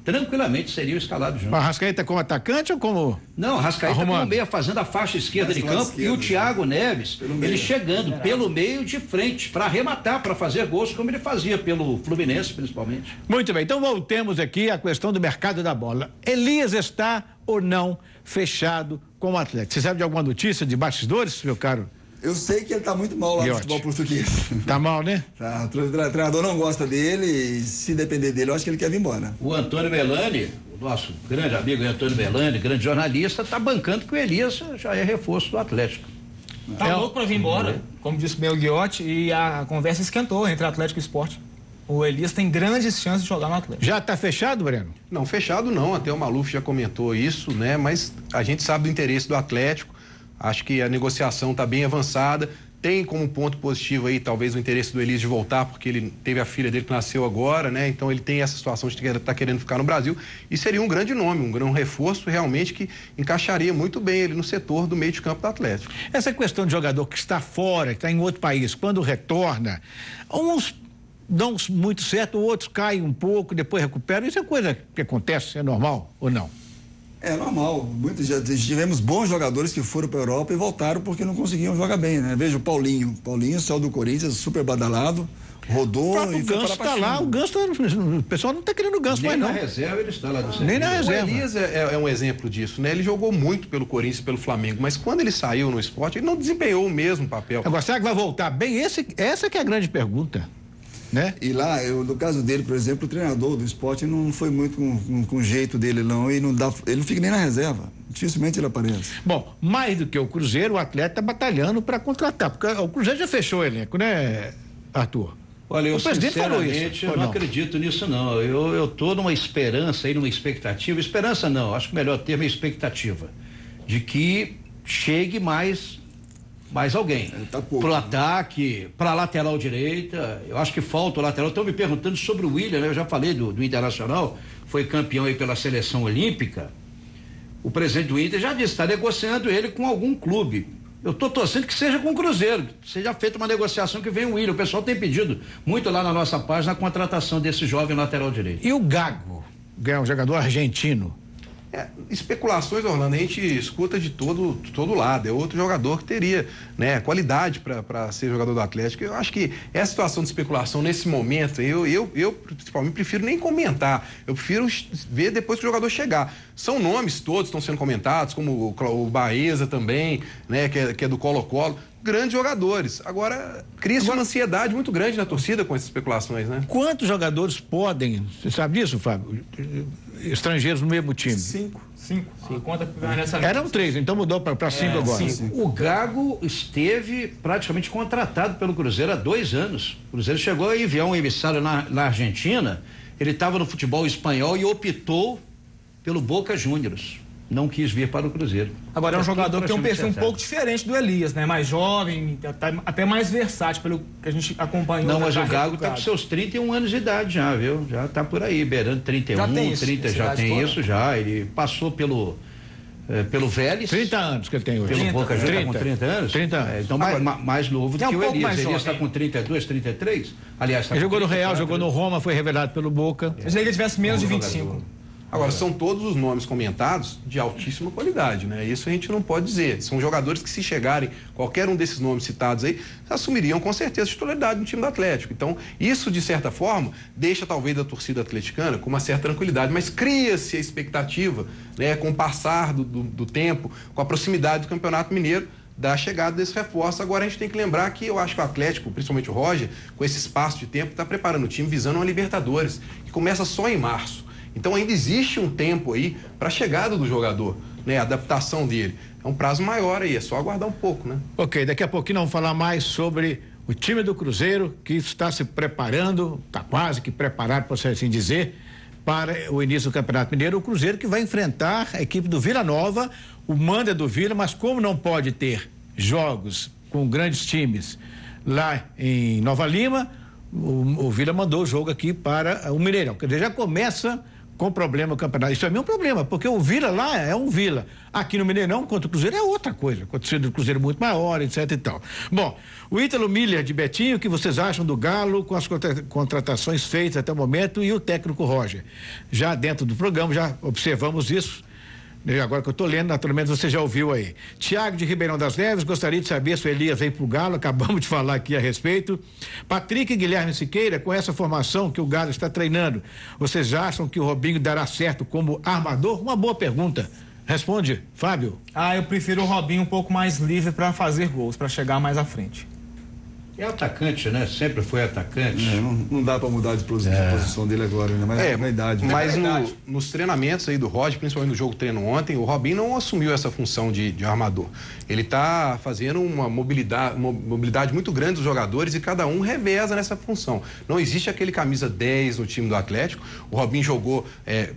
tranquilamente seriam escalados juntos. Arrascaeta como atacante ou como... Não, Arrascaeta como meia, fazendo a faixa esquerda de campo, e o Thiago Neves, ele chegando pelo meio de frente, para arrematar, para fazer gols, como ele fazia pelo Fluminense, principalmente. Muito bem, então voltemos aqui à questão do mercado da bola. Elias está ou não fechado com o Atlético? Você sabe de alguma notícia de bastidores, meu caro? Eu sei que ele tá muito mal lá no futebol português. Tá mal, né? Tá, o treinador não gosta dele e se depender dele, eu acho que ele quer vir embora. O Antônio Melani, o nosso grande amigo Antônio Melani, grande jornalista, tá bancando que o Elias já é reforço do Atlético. Tá louco pra vir embora, como disse o Guiotti, e a conversa esquentou entre Atlético e Sport. O Elias tem grandes chances de jogar no Atlético. Já está fechado, Breno? Não, fechado não, até o Maluf já comentou isso, né? Mas a gente sabe do interesse do Atlético. Acho que a negociação está bem avançada, tem como ponto positivo aí talvez o interesse do Elias de voltar, porque ele teve a filha dele que nasceu agora, né? Então ele tem essa situação de estar querendo ficar no Brasil, e seria um grande nome, um grande reforço realmente que encaixaria muito bem ele no setor do meio de campo do Atlético. Essa questão de jogador que está fora, que está em outro país, quando retorna, uns dão muito certo, outros caem um pouco, depois recuperam, isso é coisa que acontece, é normal ou não? É normal, muitos já tivemos bons jogadores que foram para a Europa e voltaram porque não conseguiam jogar bem, né? Veja o Paulinho. Paulinho saiu do Corinthians, super badalado, rodou e foi para a Patinga. Lá, o Ganso, o pessoal não está querendo o Ganso mais, não. Nem na reserva ele está lá do Centro. Nem na reserva. O Elias é um exemplo disso, né? Ele jogou muito pelo Corinthians e pelo Flamengo, mas quando ele saiu no Sport, ele não desempenhou o mesmo papel. Agora, será que vai voltar bem? Essa que é a grande pergunta. Né? E lá, no caso dele, por exemplo, o treinador do Sport não foi muito com o jeito dele, não, e ele não fica nem na reserva, dificilmente ele aparece. Bom, mais do que o Cruzeiro, o atleta está batalhando para contratar, porque o Cruzeiro já fechou o elenco, né, Arthur? Olha, o presidente falou isso. Eu não acredito nisso, não. Eu estou numa esperança, aí, numa expectativa, esperança não, acho que o melhor termo é expectativa, de que chegue mais mais alguém. Tá pouco, pro ataque, pra lateral direita, eu acho que falta o lateral. Estão me perguntando sobre o William, né? Eu já falei do Internacional, foi campeão aí pela seleção olímpica. O presidente do Inter já disse, está negociando ele com algum clube. Eu estou torcendo que seja com o Cruzeiro, seja feita uma negociação que venha o Willian. O pessoal tem pedido muito lá na nossa página a contratação desse jovem lateral direito. E o Gago, que é um jogador argentino? Especulações, Orlando, a gente escuta de todo lado. É outro jogador que teria, né, qualidade para ser jogador do Atlético. Eu acho que essa situação de especulação nesse momento, eu principalmente prefiro nem comentar. Eu prefiro ver depois que o jogador chegar. São nomes todos estão sendo comentados, como o Baeza também, né, que é do Colo-Colo. Grandes jogadores. Agora, cria-se uma ansiedade muito grande na torcida com essas especulações, né? Quantos jogadores podem, você sabe disso, Fábio? Estrangeiros no mesmo time? Cinco. Conta nessa eram 3, então mudou para 5 agora. 5. O Gago esteve praticamente contratado pelo Cruzeiro há 2 anos. O Cruzeiro chegou a enviar um emissário na Argentina, ele estava no futebol espanhol e optou pelo Boca Juniors. Não quis vir para o Cruzeiro. Agora é um jogador que tem um perfil um pouco diferente do Elias, né? Mais jovem, até mais versátil, pelo que a gente acompanhou. Não, mas o Gago está com seus 31 anos de idade já, viu? Já está por aí, beirando 31, já tem 30, já tem isso já. Ele passou pelo Vélez. 30 anos que ele tem hoje. Pelo Boca Juniors está com 30 anos? 30 anos. Então mais novo do que o Elias. Elias está com 32, 33. Aliás, ele jogou no Real, jogou no Roma, foi revelado pelo Boca. Se ele tivesse menos de 25. Agora, são todos os nomes comentados de altíssima qualidade, né? Isso a gente não pode dizer. São jogadores que, se chegarem, qualquer um desses nomes citados aí, assumiriam com certeza a titularidade no time do Atlético. Então, isso, de certa forma, deixa talvez a torcida atleticana com uma certa tranquilidade, mas cria-se a expectativa, né, com o passar do tempo, com a proximidade do Campeonato Mineiro, da chegada desse reforço. Agora a gente tem que lembrar que eu acho que o Atlético, principalmente o Roger, com esse espaço de tempo, está preparando o time visando uma Libertadores, que começa só em março. Então ainda existe um tempo aí para a chegada do jogador, né? A adaptação dele. É um prazo maior aí, é só aguardar um pouco, né? Ok, daqui a pouquinho vamos falar mais sobre o time do Cruzeiro, que está se preparando, está quase que preparado, por assim dizer, para o início do Campeonato Mineiro. O Cruzeiro que vai enfrentar a equipe do Vila Nova, o mando é do Vila, mas como não pode ter jogos com grandes times lá em Nova Lima, o Vila mandou o jogo aqui para o Mineirão. Quer dizer, já começa com problema o campeonato. Isso é um problema, porque o Vila lá é um Vila. Aqui no Mineirão, contra o Cruzeiro, é outra coisa. Contra o Cruzeiro muito maior, etc e tal. Bom, o Ítalo Miller de Betinho, o que vocês acham do Galo com as contratações feitas até o momento e o técnico Roger? Já dentro do programa, já observamos isso. Agora que eu estou lendo, naturalmente você já ouviu aí. Tiago de Ribeirão das Neves, gostaria de saber se o Elias veio para o Galo, acabamos de falar aqui a respeito. Patrick e Guilherme Siqueira, com essa formação que o Galo está treinando, vocês acham que o Robinho dará certo como armador? Uma boa pergunta. Responde, Fábio. Eu prefiro o Robinho um pouco mais livre para fazer gols, para chegar mais à frente. É atacante, né? Sempre foi atacante. Não dá para mudar de posição dele agora, né? Mas é na idade. Mas nos treinamentos aí do Roger, principalmente no jogo treino ontem, o Robinho não assumiu essa função de armador. Ele tá fazendo uma mobilidade muito grande dos jogadores e cada um reveza nessa função. Não existe aquele camisa 10 no time do Atlético. O Robinho jogou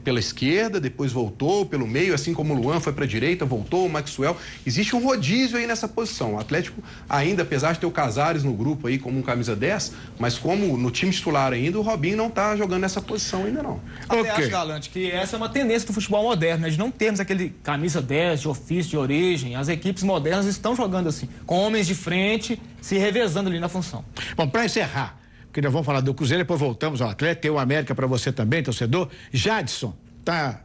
pela esquerda, depois voltou pelo meio, assim como o Luan foi para a direita, voltou o Maxwell. Existe um rodízio aí nessa posição. O Atlético ainda, apesar de ter o Cazares no grupo aí como um camisa 10, mas como no time titular ainda, o Robinho não tá jogando nessa posição ainda não. Até acho, Galante, que essa é uma tendência do futebol moderno, né? De não termos aquele camisa 10 de ofício, de origem. As equipes modernas estão jogando assim, com homens de frente, se revezando ali na função. Bom, para encerrar, porque nós vamos falar do Cruzeiro, depois voltamos ao Atlético, tem o América para você também, torcedor. Jadson, tá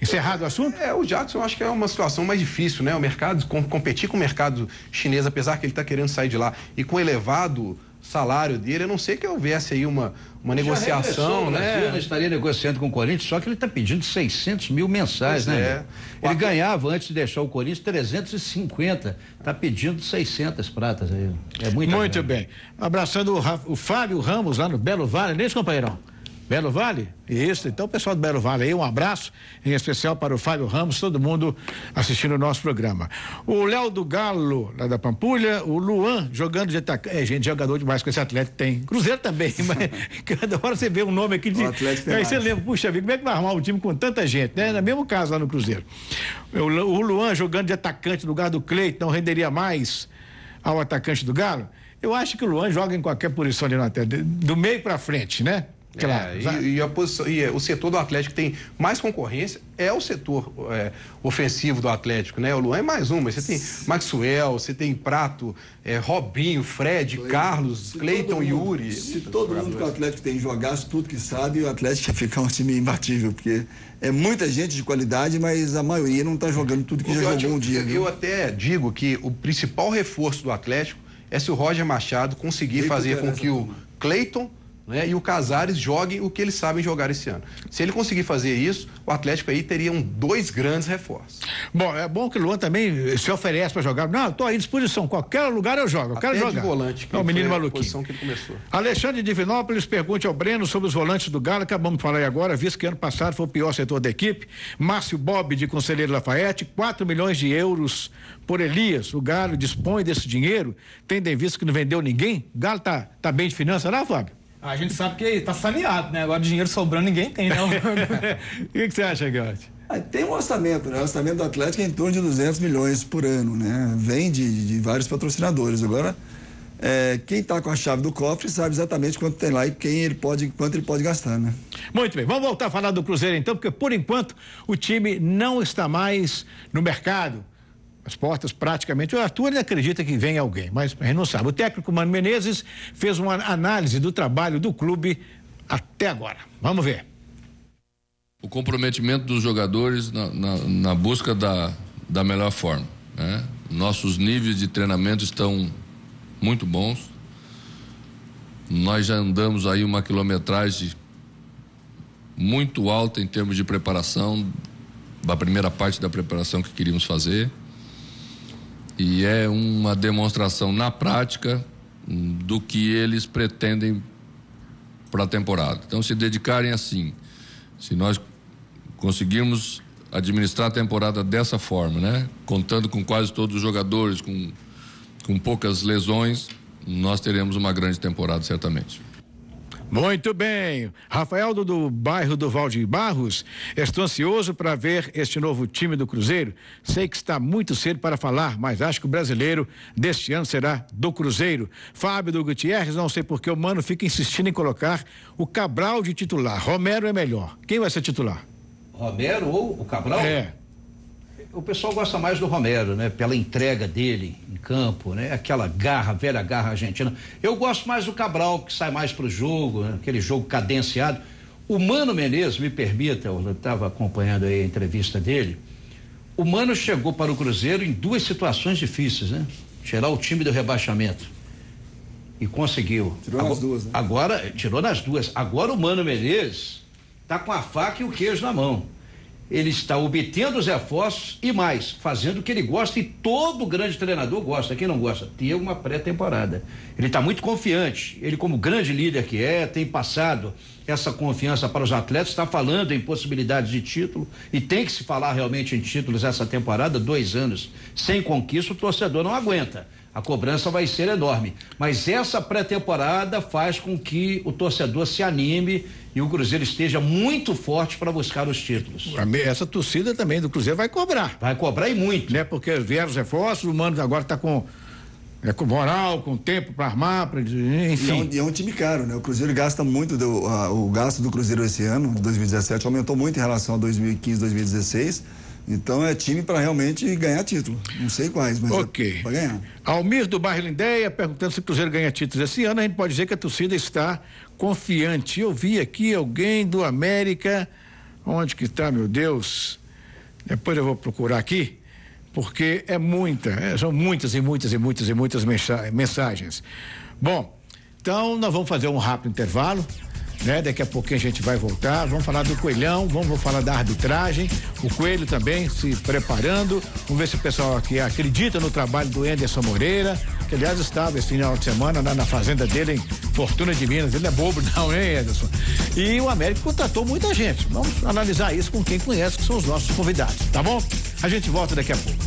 encerrado o assunto? O Jadson eu acho que é uma situação mais difícil, né? O mercado, competir com o mercado chinês, apesar que ele está querendo sair de lá, e com o elevado salário dele, a não ser que houvesse aí uma negociação, né? Ele estaria negociando com o Corinthians, só que ele está pedindo 600 mil mensais, pois né? Ele ganhava, antes de deixar o Corinthians, 350. Está pedindo 600 pratas aí. É muito bem. Abraçando o Fábio Ramos lá no Belo Vale, né, companheirão? Belo Vale? Isso, então pessoal do Belo Vale aí, um abraço em especial para o Fábio Ramos, todo mundo assistindo o nosso programa. O Léo do Galo, lá da Pampulha, o Luan jogando de atacante, gente, jogador demais com esse Atlético tem, Cruzeiro também, mas cada hora você vê um nome aqui de... Aí você lembra, puxa vida, como é que vai arrumar um time com tanta gente, né? No mesmo caso lá no Cruzeiro. O Luan jogando de atacante no lugar do Cleiton, não renderia mais ao atacante do Galo? Eu acho que o Luan joga em qualquer posição ali na tela, do meio pra frente, né? Claro. O setor do Atlético tem mais concorrência, é o setor ofensivo do Atlético, né? O Luan é mais um, mas você tem Maxwell, você tem Pratto, Robinho, Fred, Cleiton, Carlos, Cleiton e Yuri. Se todo mundo que o Atlético tem jogasse tudo que sabe, o Atlético ia ficar um time imbatível, porque é muita gente de qualidade, mas a maioria não está jogando tudo que já jogou um dia. Eu até digo que o principal reforço do Atlético é se o Roger Machado conseguir fazer com que o Cleiton, né, e o Cazares joguem o que eles sabem jogar esse ano. Se ele conseguir fazer isso, o Atlético aí teria dois grandes reforços. Bom, é bom que o Luan também se oferece para jogar. Não, eu tô aí à disposição, qualquer lugar eu jogo, eu quero jogar. Até de volante, que é o menino maluquinho. Que ele começou. Alexandre Divinópolis pergunte ao Breno sobre os volantes do Galo, acabamos de falar aí agora, visto que ano passado foi o pior setor da equipe. Márcio Bob de Conselheiro Lafayette, 4 milhões de euros por Elias. O Galo dispõe desse dinheiro, tendo em vista que não vendeu ninguém. O Galo tá bem de finança, não, Fábio? A gente sabe que tá saneado, né? Agora dinheiro sobrando ninguém tem, né? O que você acha, Guilherme? Tem um orçamento, né? O orçamento do Atlético é em torno de 200 milhões por ano, né? Vem de vários patrocinadores. Agora, quem tá com a chave do cofre sabe exatamente quanto tem lá e quanto ele pode gastar, né? Muito bem, vamos voltar a falar do Cruzeiro então, porque por enquanto o time não está mais no mercado. As portas praticamente... O Arthur ele acredita que vem alguém, mas a gente não sabe. O técnico Mano Menezes fez uma análise do trabalho do clube até agora. Vamos ver. O comprometimento dos jogadores na busca da melhor forma, né? Nossos níveis de treinamento estão muito bons. Nós já andamos aí uma quilometragem muito alta em termos de preparação, da primeira parte da preparação que queríamos fazer. E é uma demonstração na prática do que eles pretendem para a temporada. Então, se dedicarem assim, se nós conseguirmos administrar a temporada dessa forma, né? Contando com quase todos os jogadores, com poucas lesões, nós teremos uma grande temporada, certamente. Muito bem, Rafael do bairro do Valde Barros, estou ansioso para ver este novo time do Cruzeiro, sei que está muito cedo para falar, mas acho que o brasileiro deste ano será do Cruzeiro. Fábio do Gutierrez, não sei porque o Mano fica insistindo em colocar o Cabral de titular, Romero é melhor, quem vai ser titular? Romero ou o Cabral? O pessoal gosta mais do Romero, né? Pela entrega dele em campo, né? Aquela garra, velha garra argentina. Eu gosto mais do Cabral, que sai mais pro jogo, né? Aquele jogo cadenciado. O Mano Menezes, me permita, eu estava acompanhando aí a entrevista dele. O Mano chegou para o Cruzeiro em duas situações difíceis, né? Tirar o time do rebaixamento. E conseguiu. Tirou nas duas, né? Agora, tirou nas duas. Agora o Mano Menezes tá com a faca e o queijo na mão. Ele está obtendo os reforços e mais, fazendo o que ele gosta e todo grande treinador gosta. Quem não gosta? Ter uma pré-temporada. Ele está muito confiante. Ele, como grande líder que é, tem passado essa confiança para os atletas, está falando em possibilidades de título e tem que se falar realmente em títulos essa temporada, 2 anos sem conquista, o torcedor não aguenta. A cobrança vai ser enorme, mas essa pré-temporada faz com que o torcedor se anime e o Cruzeiro esteja muito forte para buscar os títulos. Essa torcida também do Cruzeiro vai cobrar. Vai cobrar e muito. Né? Porque vieram os reforços, o Mano agora está com moral, com tempo para armar, enfim. É um time caro, né? O Cruzeiro gasta muito, o gasto do Cruzeiro esse ano, de 2017, aumentou muito em relação a 2015, 2016. Então é time para realmente ganhar título. Não sei quais, mas é para ganhar. Almir do bairro Lindeia perguntando se o Cruzeiro ganha títulos esse ano. A gente pode dizer que a torcida está confiante. Eu vi aqui alguém do América. Onde que está, meu Deus? Depois eu vou procurar aqui, porque são muitas e muitas e muitas e muitas mensagens. Bom, então nós vamos fazer um rápido intervalo. né? Daqui a pouquinho a gente vai voltar, vamos falar do Coelhão, vamos falar da arbitragem, o Coelho também se preparando, vamos ver se o pessoal aqui acredita no trabalho do Anderson Moreira, que aliás estava esse final de semana na fazenda dele em Fortuna de Minas. Ele não é bobo não, hein, Anderson? E o América contratou muita gente, vamos analisar isso com quem conhece, que são os nossos convidados, tá bom? A gente volta daqui a pouco.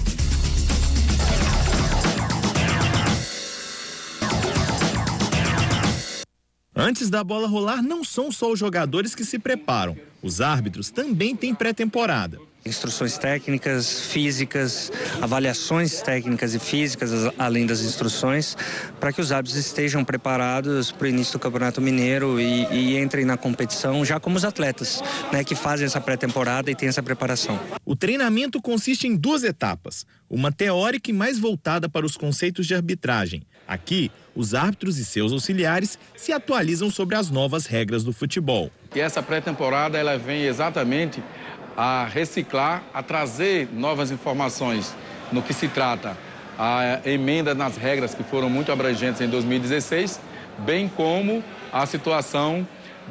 Antes da bola rolar, não são só os jogadores que se preparam. Os árbitros também têm pré-temporada. Instruções técnicas, físicas, avaliações técnicas e físicas, além das instruções, para que os árbitros estejam preparados para o início do Campeonato Mineiro e entrem na competição já como os atletas, né, que fazem essa pré-temporada e têm essa preparação. O treinamento consiste em duas etapas, uma teórica e mais voltada para os conceitos de arbitragem. Aqui, os árbitros e seus auxiliares se atualizam sobre as novas regras do futebol. E essa pré-temporada ela vem exatamente a reciclar, a trazer novas informações no que se trata a emenda nas regras que foram muito abrangentes em 2016, bem como a situação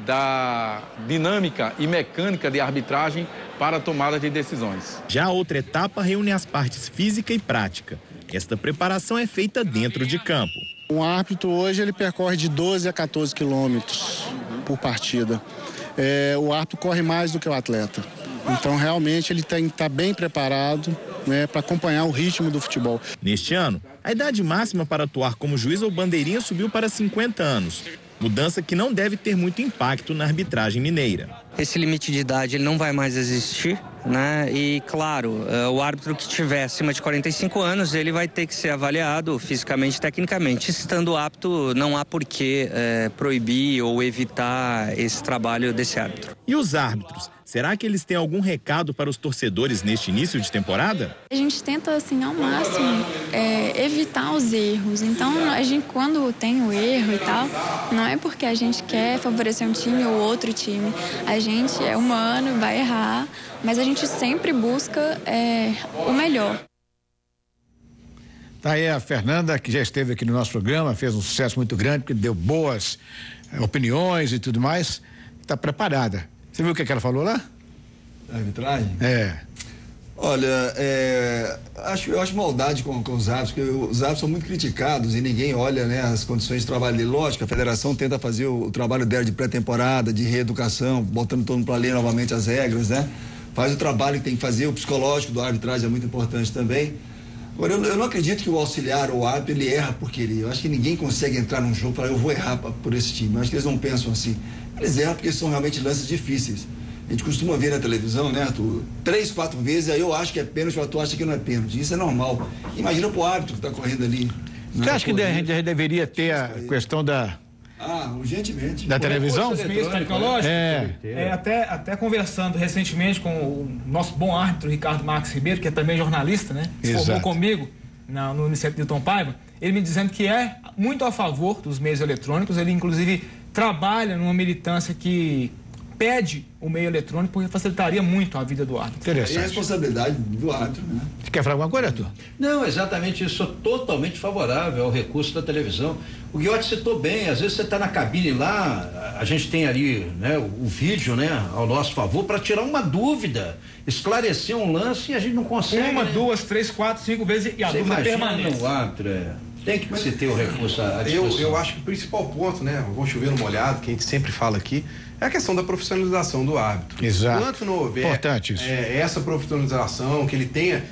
da dinâmica e mecânica de arbitragem para a tomada de decisões. Já a outra etapa reúne as partes física e prática. Esta preparação é feita dentro de campo. Um árbitro hoje ele percorre de 12 a 14 quilômetros por partida. O árbitro corre mais do que o atleta. Então, realmente, ele tem que estar bem preparado, né, para acompanhar o ritmo do futebol. Neste ano, a idade máxima para atuar como juiz ou bandeirinha subiu para 50 anos. Mudança que não deve ter muito impacto na arbitragem mineira. Esse limite de idade ele não vai mais existir, né? E claro, o árbitro que tiver acima de 45 anos, ele vai ter que ser avaliado fisicamente e tecnicamente. Estando apto, não há por que proibir ou evitar esse trabalho desse árbitro. E os árbitros? Será que eles têm algum recado para os torcedores neste início de temporada? A gente tenta, assim, ao máximo, evitar os erros. Então, a gente, quando tem o erro e tal, não é porque a gente quer favorecer um time ou outro time. A gente é humano, vai errar, mas a gente sempre busca o melhor. Tá aí a Fernanda, que já esteve aqui no nosso programa, fez um sucesso muito grande, porque deu boas opiniões e tudo mais. Está preparada. Você viu o que ela falou lá? A arbitragem? É. Olha, eu acho maldade com os árbitros, porque os árbitros são muito criticados e ninguém olha, né, as condições de trabalho dele. Lógico, a federação tenta fazer o trabalho dela de pré-temporada, de reeducação, botando todo mundo para ler novamente as regras, né? Faz o trabalho que tem que fazer, o psicológico do arbitragem é muito importante também. Agora, eu não acredito que o auxiliar ou o árbitro, ele erra por querer. Eu acho que ninguém consegue entrar num jogo e falar, eu vou errar por esse time. Eu acho que eles não pensam assim. Eles erram porque são realmente lances difíceis. A gente costuma ver na televisão, né, Arthur? 3, 4 vezes, aí eu acho que é pênalti, mas tu acha que não é pênalti. Isso é normal. Imagina pro árbitro que está correndo ali. Você acha que a gente deveria ter a questão da... urgentemente. Da televisão? Até conversando recentemente com o nosso bom árbitro, Ricardo Marques Ribeiro, que é também jornalista, né? Se formou comigo no Unicef de Tom Paiva. Ele me dizendo que é muito a favor dos meios eletrônicos. Ele, inclusive, trabalha numa militância que pede o meio eletrônico porque facilitaria muito a vida do árbitro. Interessante. É a responsabilidade do árbitro, né? Você quer falar alguma coisa, Arthur? Não, exatamente isso. Sou totalmente favorável ao recurso da televisão. O Guiotti citou bem, às vezes você está na cabine lá, a gente tem ali, né, o vídeo, né, ao nosso favor, para tirar uma dúvida, esclarecer um lance e a gente não consegue. Uma, né? 2, 3, 4, 5 vezes e a dúvida permanece. O árbitro tem que se ter o recurso à disposição. Eu acho que o principal ponto, né, vamos chover no molhado, que a gente sempre fala aqui, é a questão da profissionalização do árbitro. Exato. Enquanto não houver importante isso. Essa profissionalização, que ele tenha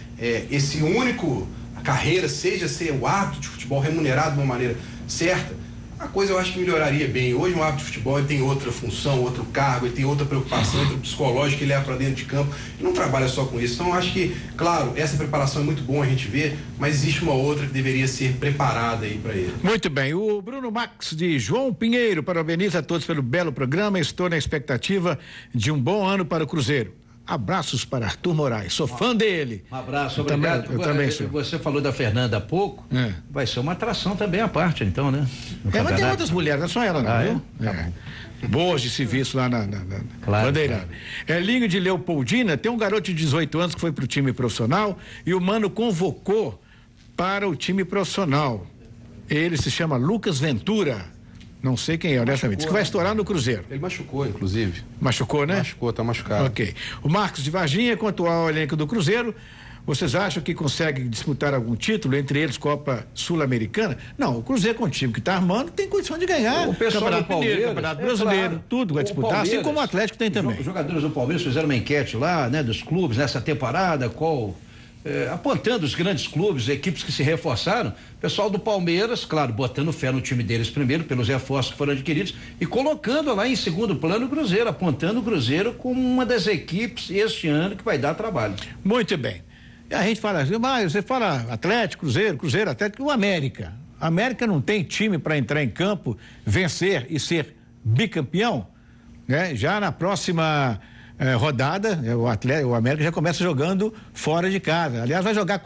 esse único, a carreira, seja ser o árbitro de futebol remunerado de uma maneira certa, a coisa eu acho que melhoraria bem. Hoje um árbitro de futebol ele tem outra função, outro cargo, ele tem outra preocupação, outro psicológico que ele leva para dentro de campo. Ele não trabalha só com isso. Então eu acho que, claro, essa preparação é muito bom a gente ver, mas existe uma outra que deveria ser preparada aí para ele. Muito bem, o Bruno Max de João Pinheiro parabeniza a todos pelo belo programa. Estou na expectativa de um bom ano para o Cruzeiro. Abraços para Arthur Moraes, sou fã dele. Um abraço, obrigado. Eu também sou. Você falou da Fernanda há pouco, vai ser uma atração também à parte, então, né? Mas tem outras mulheres, não é só ela, não, viu? Boas de serviço lá na claro, Bandeirada. Claro. Elinho de Leopoldina, tem um garoto de 18 anos que foi pro time profissional e o Mano convocou para o time profissional. Ele se chama Lucas Ventura. Não sei quem é, honestamente. Diz que vai estourar no Cruzeiro. Ele machucou, inclusive. Machucou, né? Machucou, tá machucado. Ok. O Marcos de Varginha, quanto ao elenco do Cruzeiro, vocês acham que consegue disputar algum título, entre eles Copa Sul-Americana? Não, o Cruzeiro com o time que está armando tem condição de ganhar. O pessoal do Palmeiras, Campeonato Brasileiro, claro, tudo vai disputar, assim como o Atlético tem também. Os jogadores do Palmeiras fizeram uma enquete lá, né, dos clubes nessa temporada, qual... apontando os grandes clubes, equipes que se reforçaram, o pessoal do Palmeiras, claro, botando fé no time deles primeiro, pelos reforços que foram adquiridos, e colocando lá em segundo plano o Cruzeiro, apontando o Cruzeiro como uma das equipes este ano que vai dar trabalho. Muito bem. A gente fala assim, mas você fala Atlético, Cruzeiro, Cruzeiro, Atlético, o América. A América não tem time para entrar em campo, vencer e ser bicampeão, né? Já na próxima... rodada, o América já começa jogando fora de casa. Aliás, vai jogar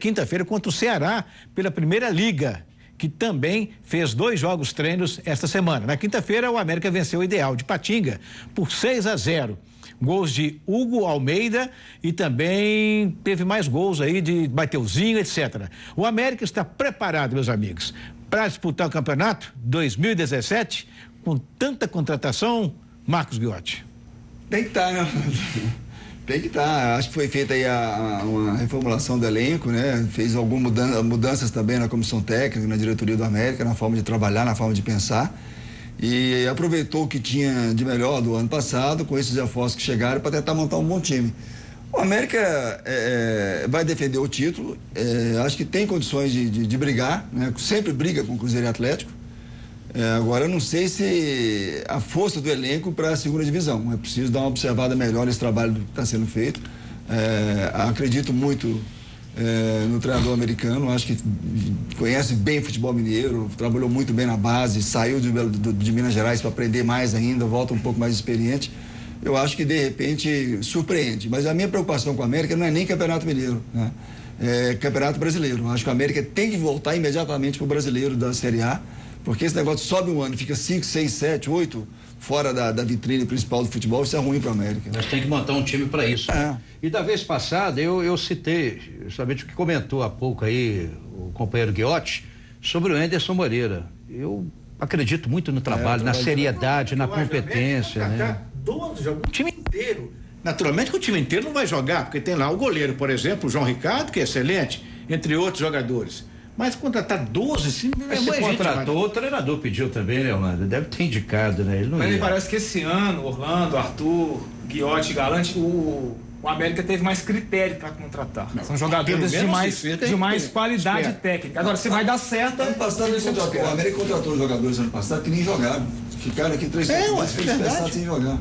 quinta-feira contra o Ceará pela Primeira Liga, que também fez 2 jogos treinos esta semana. Na quinta-feira, o América venceu o Ideal de Patinga por 6-0. Gols de Hugo Almeida e também teve mais gols aí de Bateuzinho, etc. O América está preparado, meus amigos, para disputar o campeonato 2017 com tanta contratação, Marcos Guiotti. Tem que estar, né? Tem que estar. Acho que foi feita aí uma reformulação do elenco, né? Fez algumas mudanças também na comissão técnica, na diretoria do América, na forma de trabalhar, na forma de pensar. E aproveitou o que tinha de melhor do ano passado, com esses reforços que chegaram, para tentar montar um bom time. O América vai defender o título, acho que tem condições de brigar, né? Sempre briga com o Cruzeiro e Atlético. Agora, eu não sei se a força do elenco para a segunda divisão. É preciso dar uma observada melhor nesse trabalho que está sendo feito. Acredito muito no treinador americano, acho que conhece bem o futebol mineiro, trabalhou muito bem na base, saiu de Minas Gerais para aprender mais ainda, volta um pouco mais experiente. Eu acho que, de repente, surpreende. Mas a minha preocupação com a América não é nem Campeonato Mineiro, né? É Campeonato Brasileiro. Acho que a América tem que voltar imediatamente para o Brasileiro da Série A, porque esse negócio sobe um ano, fica 5, 6, 7, 8 fora da vitrine principal do futebol, isso é ruim para a América. Nós tem que montar um time para isso. Né? E da vez passada, eu citei justamente o que comentou há pouco aí o companheiro Guiotti sobre o Anderson Moreira. Eu acredito muito no trabalho, na seriedade, na competência. Né? 12 jogos, o time inteiro. Naturalmente que o time inteiro não vai jogar, porque tem lá o goleiro, por exemplo, o João Ricardo, que é excelente, entre outros jogadores. Mas contratar 12, sim, você contratou, o treinador pediu também, né, Orlando? Deve ter indicado, né? Ele não Mas ia. Ele parece que esse ano, Orlando, Arthur, Guiotti, Galante, o América teve mais critério para contratar. Não, são jogadores de mais qualidade técnica. Agora, se vai dar certo... Ano passado, o América contratou jogadores ano passado que nem jogaram. Ficaram aqui 3 anos sem jogar.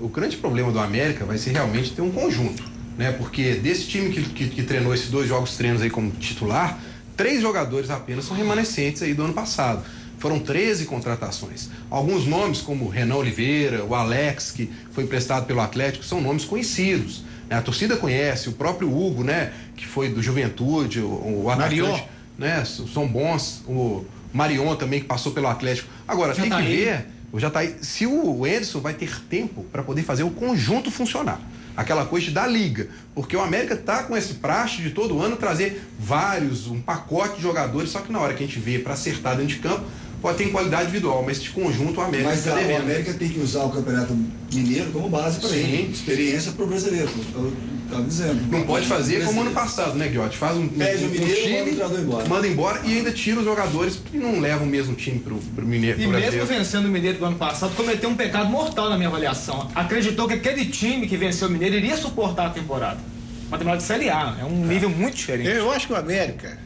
O grande problema do América vai ser realmente ter um conjunto, né? Porque desse time que treinou esses 2 jogos treinos aí como titular... 3 jogadores apenas são remanescentes aí do ano passado. Foram 13 contratações. Alguns nomes, como o Renan Oliveira, o Alex, que foi emprestado pelo Atlético, são nomes conhecidos. A torcida conhece, o próprio Hugo, né, que foi do Juventude, o Marion, né, são bons, o Marion também, que passou pelo Atlético. Agora, tem que ver se o Edson vai ter tempo para poder fazer o conjunto funcionar. Aquela coisa da liga, porque o América está com esse praxe de todo ano trazer um pacote de jogadores, só que na hora que a gente vê para acertar dentro de campo, pode ter qualidade individual, mas de conjunto o América está devendo. Mas o América tem que usar o Campeonato Mineiro como base para ele, experiência para o brasileiro, estava dizendo. Não pode fazer como ano passado, né, Guiotti? Faz um time, manda embora e ainda tira os jogadores e não leva o mesmo time para o Mineiro. E mesmo vencendo o Mineiro do ano passado, cometeu um pecado mortal na minha avaliação. Acreditou que aquele time que venceu o Mineiro iria suportar a temporada. Uma temporada de Série A, é um nível muito diferente. Eu acho que o América...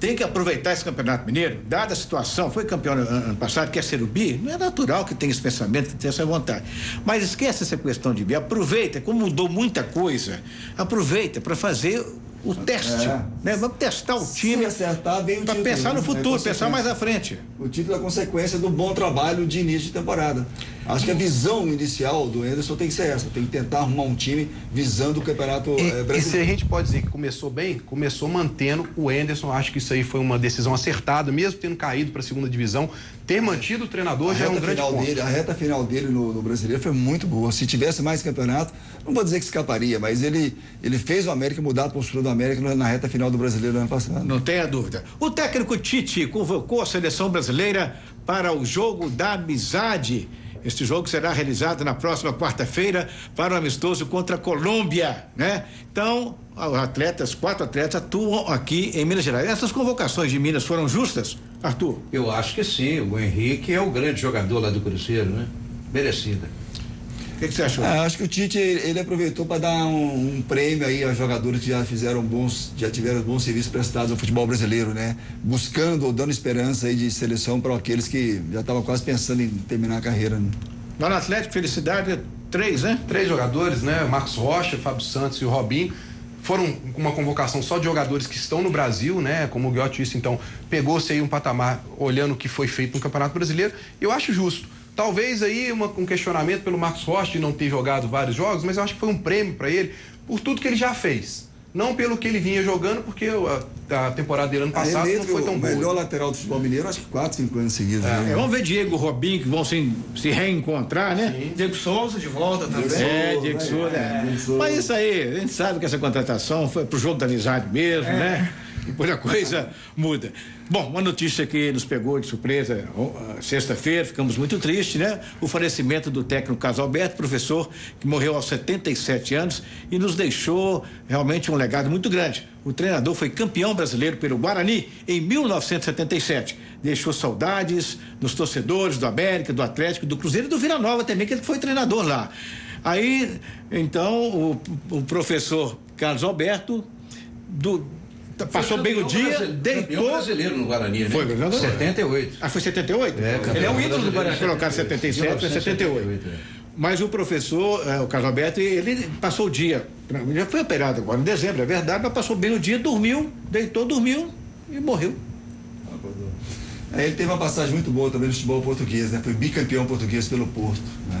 tem que aproveitar esse Campeonato Mineiro, dada a situação, foi campeão ano passado, quer ser o bi, não é natural que tenha esse pensamento, que tenha essa vontade. Mas esquece essa questão de bi, aproveita, como mudou muita coisa, aproveita para fazer o teste, né? Vamos testar o time para pensar no futuro, pensar mais à frente. O título é consequência do bom trabalho de início de temporada. Acho que a visão inicial do Anderson tem que ser essa, tem que tentar arrumar um time visando o Campeonato Brasileiro. E se a gente pode dizer que começou bem, começou mantendo o Anderson, acho que isso aí foi uma decisão acertada, mesmo tendo caído para a segunda divisão, ter mantido o treinador já é um grande ponto. A reta final dele no Brasileiro foi muito boa, se tivesse mais campeonato, não vou dizer que escaparia, mas ele fez o América mudar a postura do América na reta final do Brasileiro do ano passado. Não tenha dúvida. O técnico Tite convocou a seleção brasileira para o jogo da amizade. Este jogo será realizado na próxima quarta-feira para o amistoso contra a Colômbia, né? Então, quatro atletas atuam aqui em Minas Gerais. Essas convocações de Minas foram justas, Arthur? Eu acho que sim. O Henrique é o grande jogador lá do Cruzeiro, né? Merecida. O que você achou? Acho que o Tite, ele aproveitou para dar um prêmio aí aos jogadores que já tiveram bons serviços prestados ao futebol brasileiro, né? Buscando ou dando esperança aí de seleção para aqueles que já estavam quase pensando em terminar a carreira, né? Lá no Atlético, felicidade, três, né? Três jogadores, né? Marcos Rocha, Fábio Santos e o Robinho. Foram uma convocação só de jogadores que estão no Brasil, né? Como o Guiotti disse, então, pegou-se aí um patamar olhando o que foi feito no Campeonato Brasileiro. Eu acho justo. Talvez aí um questionamento pelo Marcos Rocha de não ter jogado vários jogos, mas eu acho que foi um prêmio para ele por tudo que ele já fez. Não pelo que ele vinha jogando, porque a temporada dele ano passado não foi tão boa. O melhor lateral do futebol mineiro, acho que 4, 5 anos seguidos. Né? Vamos ver Diego, Robinho, que vão se reencontrar, né? Sim. Diego Souza de volta também. Diego Souza. Mas isso aí, a gente sabe que essa contratação foi pro jogo da amizade mesmo, né? Depois a coisa muda. Bom, uma notícia que nos pegou de surpresa sexta-feira, ficamos muito tristes, né? O falecimento do técnico Carlos Alberto, professor que morreu aos 77 anos e nos deixou realmente um legado muito grande. O treinador foi campeão brasileiro pelo Guarani em 1977. Deixou saudades nos torcedores do América, do Atlético, do Cruzeiro e do Vila Nova também, que ele foi treinador lá. Aí, então, o professor Carlos Alberto passou bem o dia, deitou. Brasileiro no Guarani, né? Foi brasileiro? 78. Ah, foi 78? Ele é um ídolo do Guarani. Colocaram 77, 78. Mas o professor, o Carlos Alberto, ele passou o dia. Já foi operado agora em dezembro, é verdade, mas passou bem o dia, dormiu, deitou, dormiu e morreu. Acordou. Ele teve uma passagem muito boa também no futebol português, né? Foi bicampeão português pelo Porto, né?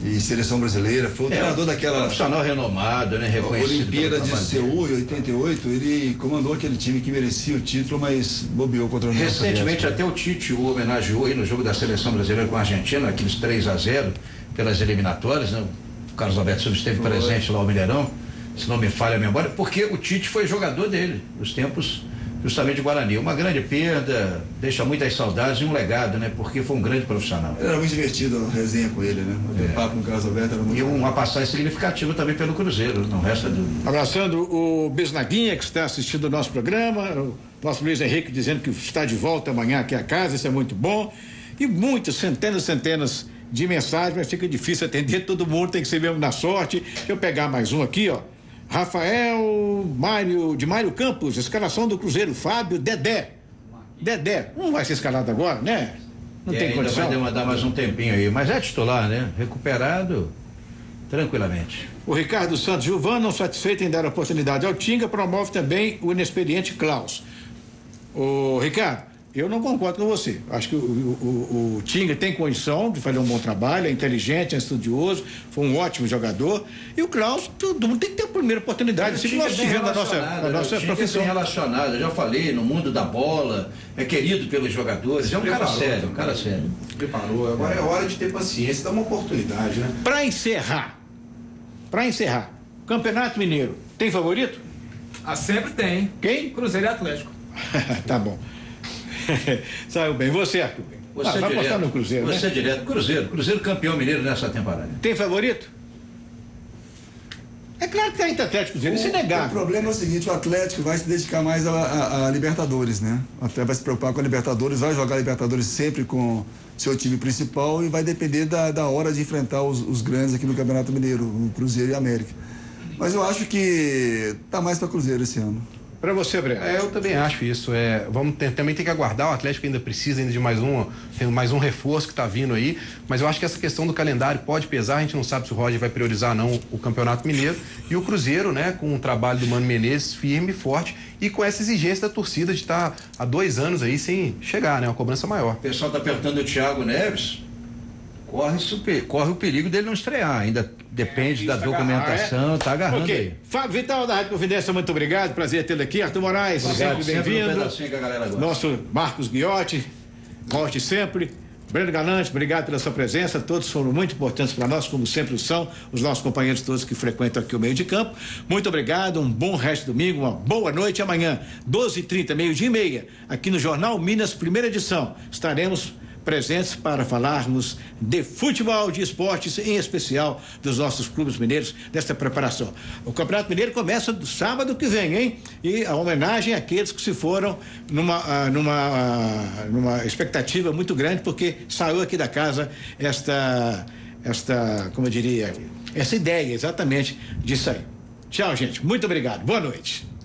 E seleção brasileira, foi um treinador daquela... profissional renomado, né? Reconhecido. Olimpíada de Seul, em 88, ele comandou aquele time que merecia o título, mas bobeou contra o Brasil. Recentemente, até o Tite o homenageou aí no jogo da seleção brasileira com a Argentina, aqueles 3-0 pelas eliminatórias, né? O Carlos Alberto Sóbis esteve presente lá no Mineirão, se não me falha a memória, porque o Tite foi jogador dele, nos tempos justamente de Guarani. Uma grande perda, deixa muitas saudades e um legado, né? Porque foi um grande profissional. Era muito divertido a resenha com ele, né? O papo com o Carlos Alberto era muito... E uma passagem significativa também pelo Cruzeiro, não resta dúvida. Abraçando o Bisnaguinha, que está assistindo o nosso programa, o nosso Luiz Henrique dizendo que está de volta amanhã aqui à casa, isso é muito bom. E muitas, centenas de mensagens, mas fica difícil atender todo mundo, tem que ser mesmo na sorte. Deixa eu pegar mais um aqui, ó. Rafael Mário Campos, escalação do Cruzeiro, Fábio, Dedé, não vai ser escalado agora, né? Não tem condição. Ainda vai demandar mais um tempinho aí, mas é titular, né? Recuperado tranquilamente. O Ricardo Santos Gilvan, não satisfeito em dar a oportunidade ao Tinga, promove também o inexperiente Klaus. Ô, Ricardo, eu não concordo com você. Acho que o Tinga tem condição de fazer um bom trabalho, é inteligente, é estudioso, foi um ótimo jogador. E o Klaus, todo mundo tem que ter a primeira oportunidade. Assim que nós tivemos a nossa profissão. Relacionado, eu já falei, no mundo da bola, é querido pelos jogadores. É um cara sério, Preparou. Agora é hora de ter paciência, dar uma oportunidade, né? Para encerrar, Campeonato Mineiro, tem favorito? Sempre tem. Quem? Cruzeiro e Atlético. Tá bom. Saiu bem. Você, Arthur? Você vai apostar no Cruzeiro, né? Você é direto. Cruzeiro campeão mineiro nessa temporada. Tem favorito? É claro que tá entre Atlético e Cruzeiro, isso é negável. O problema é o seguinte, o Atlético vai se dedicar mais a Libertadores, né? O Atlético vai se preocupar com a Libertadores, vai jogar a Libertadores sempre com seu time principal e vai depender da hora de enfrentar os grandes aqui no Campeonato Mineiro, o Cruzeiro e a América. Mas eu acho que tá mais para Cruzeiro esse ano. Para você, Breno. Eu também acho isso. Também tem que aguardar. O Atlético ainda precisa de mais um reforço que está vindo aí. Mas eu acho que essa questão do calendário pode pesar. A gente não sabe se o Roger vai priorizar não o Campeonato Mineiro. E o Cruzeiro, né, com o trabalho do Mano Menezes firme e forte e com essa exigência da torcida de estar há 2 anos aí sem chegar, né? Uma cobrança maior. O pessoal está apertando o Thiago Neves. Corre o perigo dele não estrear, ainda depende da documentação, está agarrando aí. Fábio Vital da Rádio Confidência, muito obrigado, prazer tê-lo aqui. Arthur Moraes, obrigado, sempre bem-vindo. Nosso Marcos Guiotti, volte sempre. Breno Galante, obrigado pela sua presença, todos foram muito importantes para nós, como sempre são os nossos companheiros todos que frequentam aqui o meio de campo. Muito obrigado, um bom resto de domingo, uma boa noite. Amanhã, 12h30, meio-dia e meia, aqui no Jornal Minas, primeira edição, estaremos presentes para falarmos de futebol, de esportes, em especial dos nossos clubes mineiros, desta preparação. O Campeonato Mineiro começa do sábado que vem, hein? E a homenagem àqueles que se foram numa expectativa muito grande, porque saiu aqui da casa esta, como eu diria, essa ideia exatamente disso aí. Tchau, gente. Muito obrigado. Boa noite.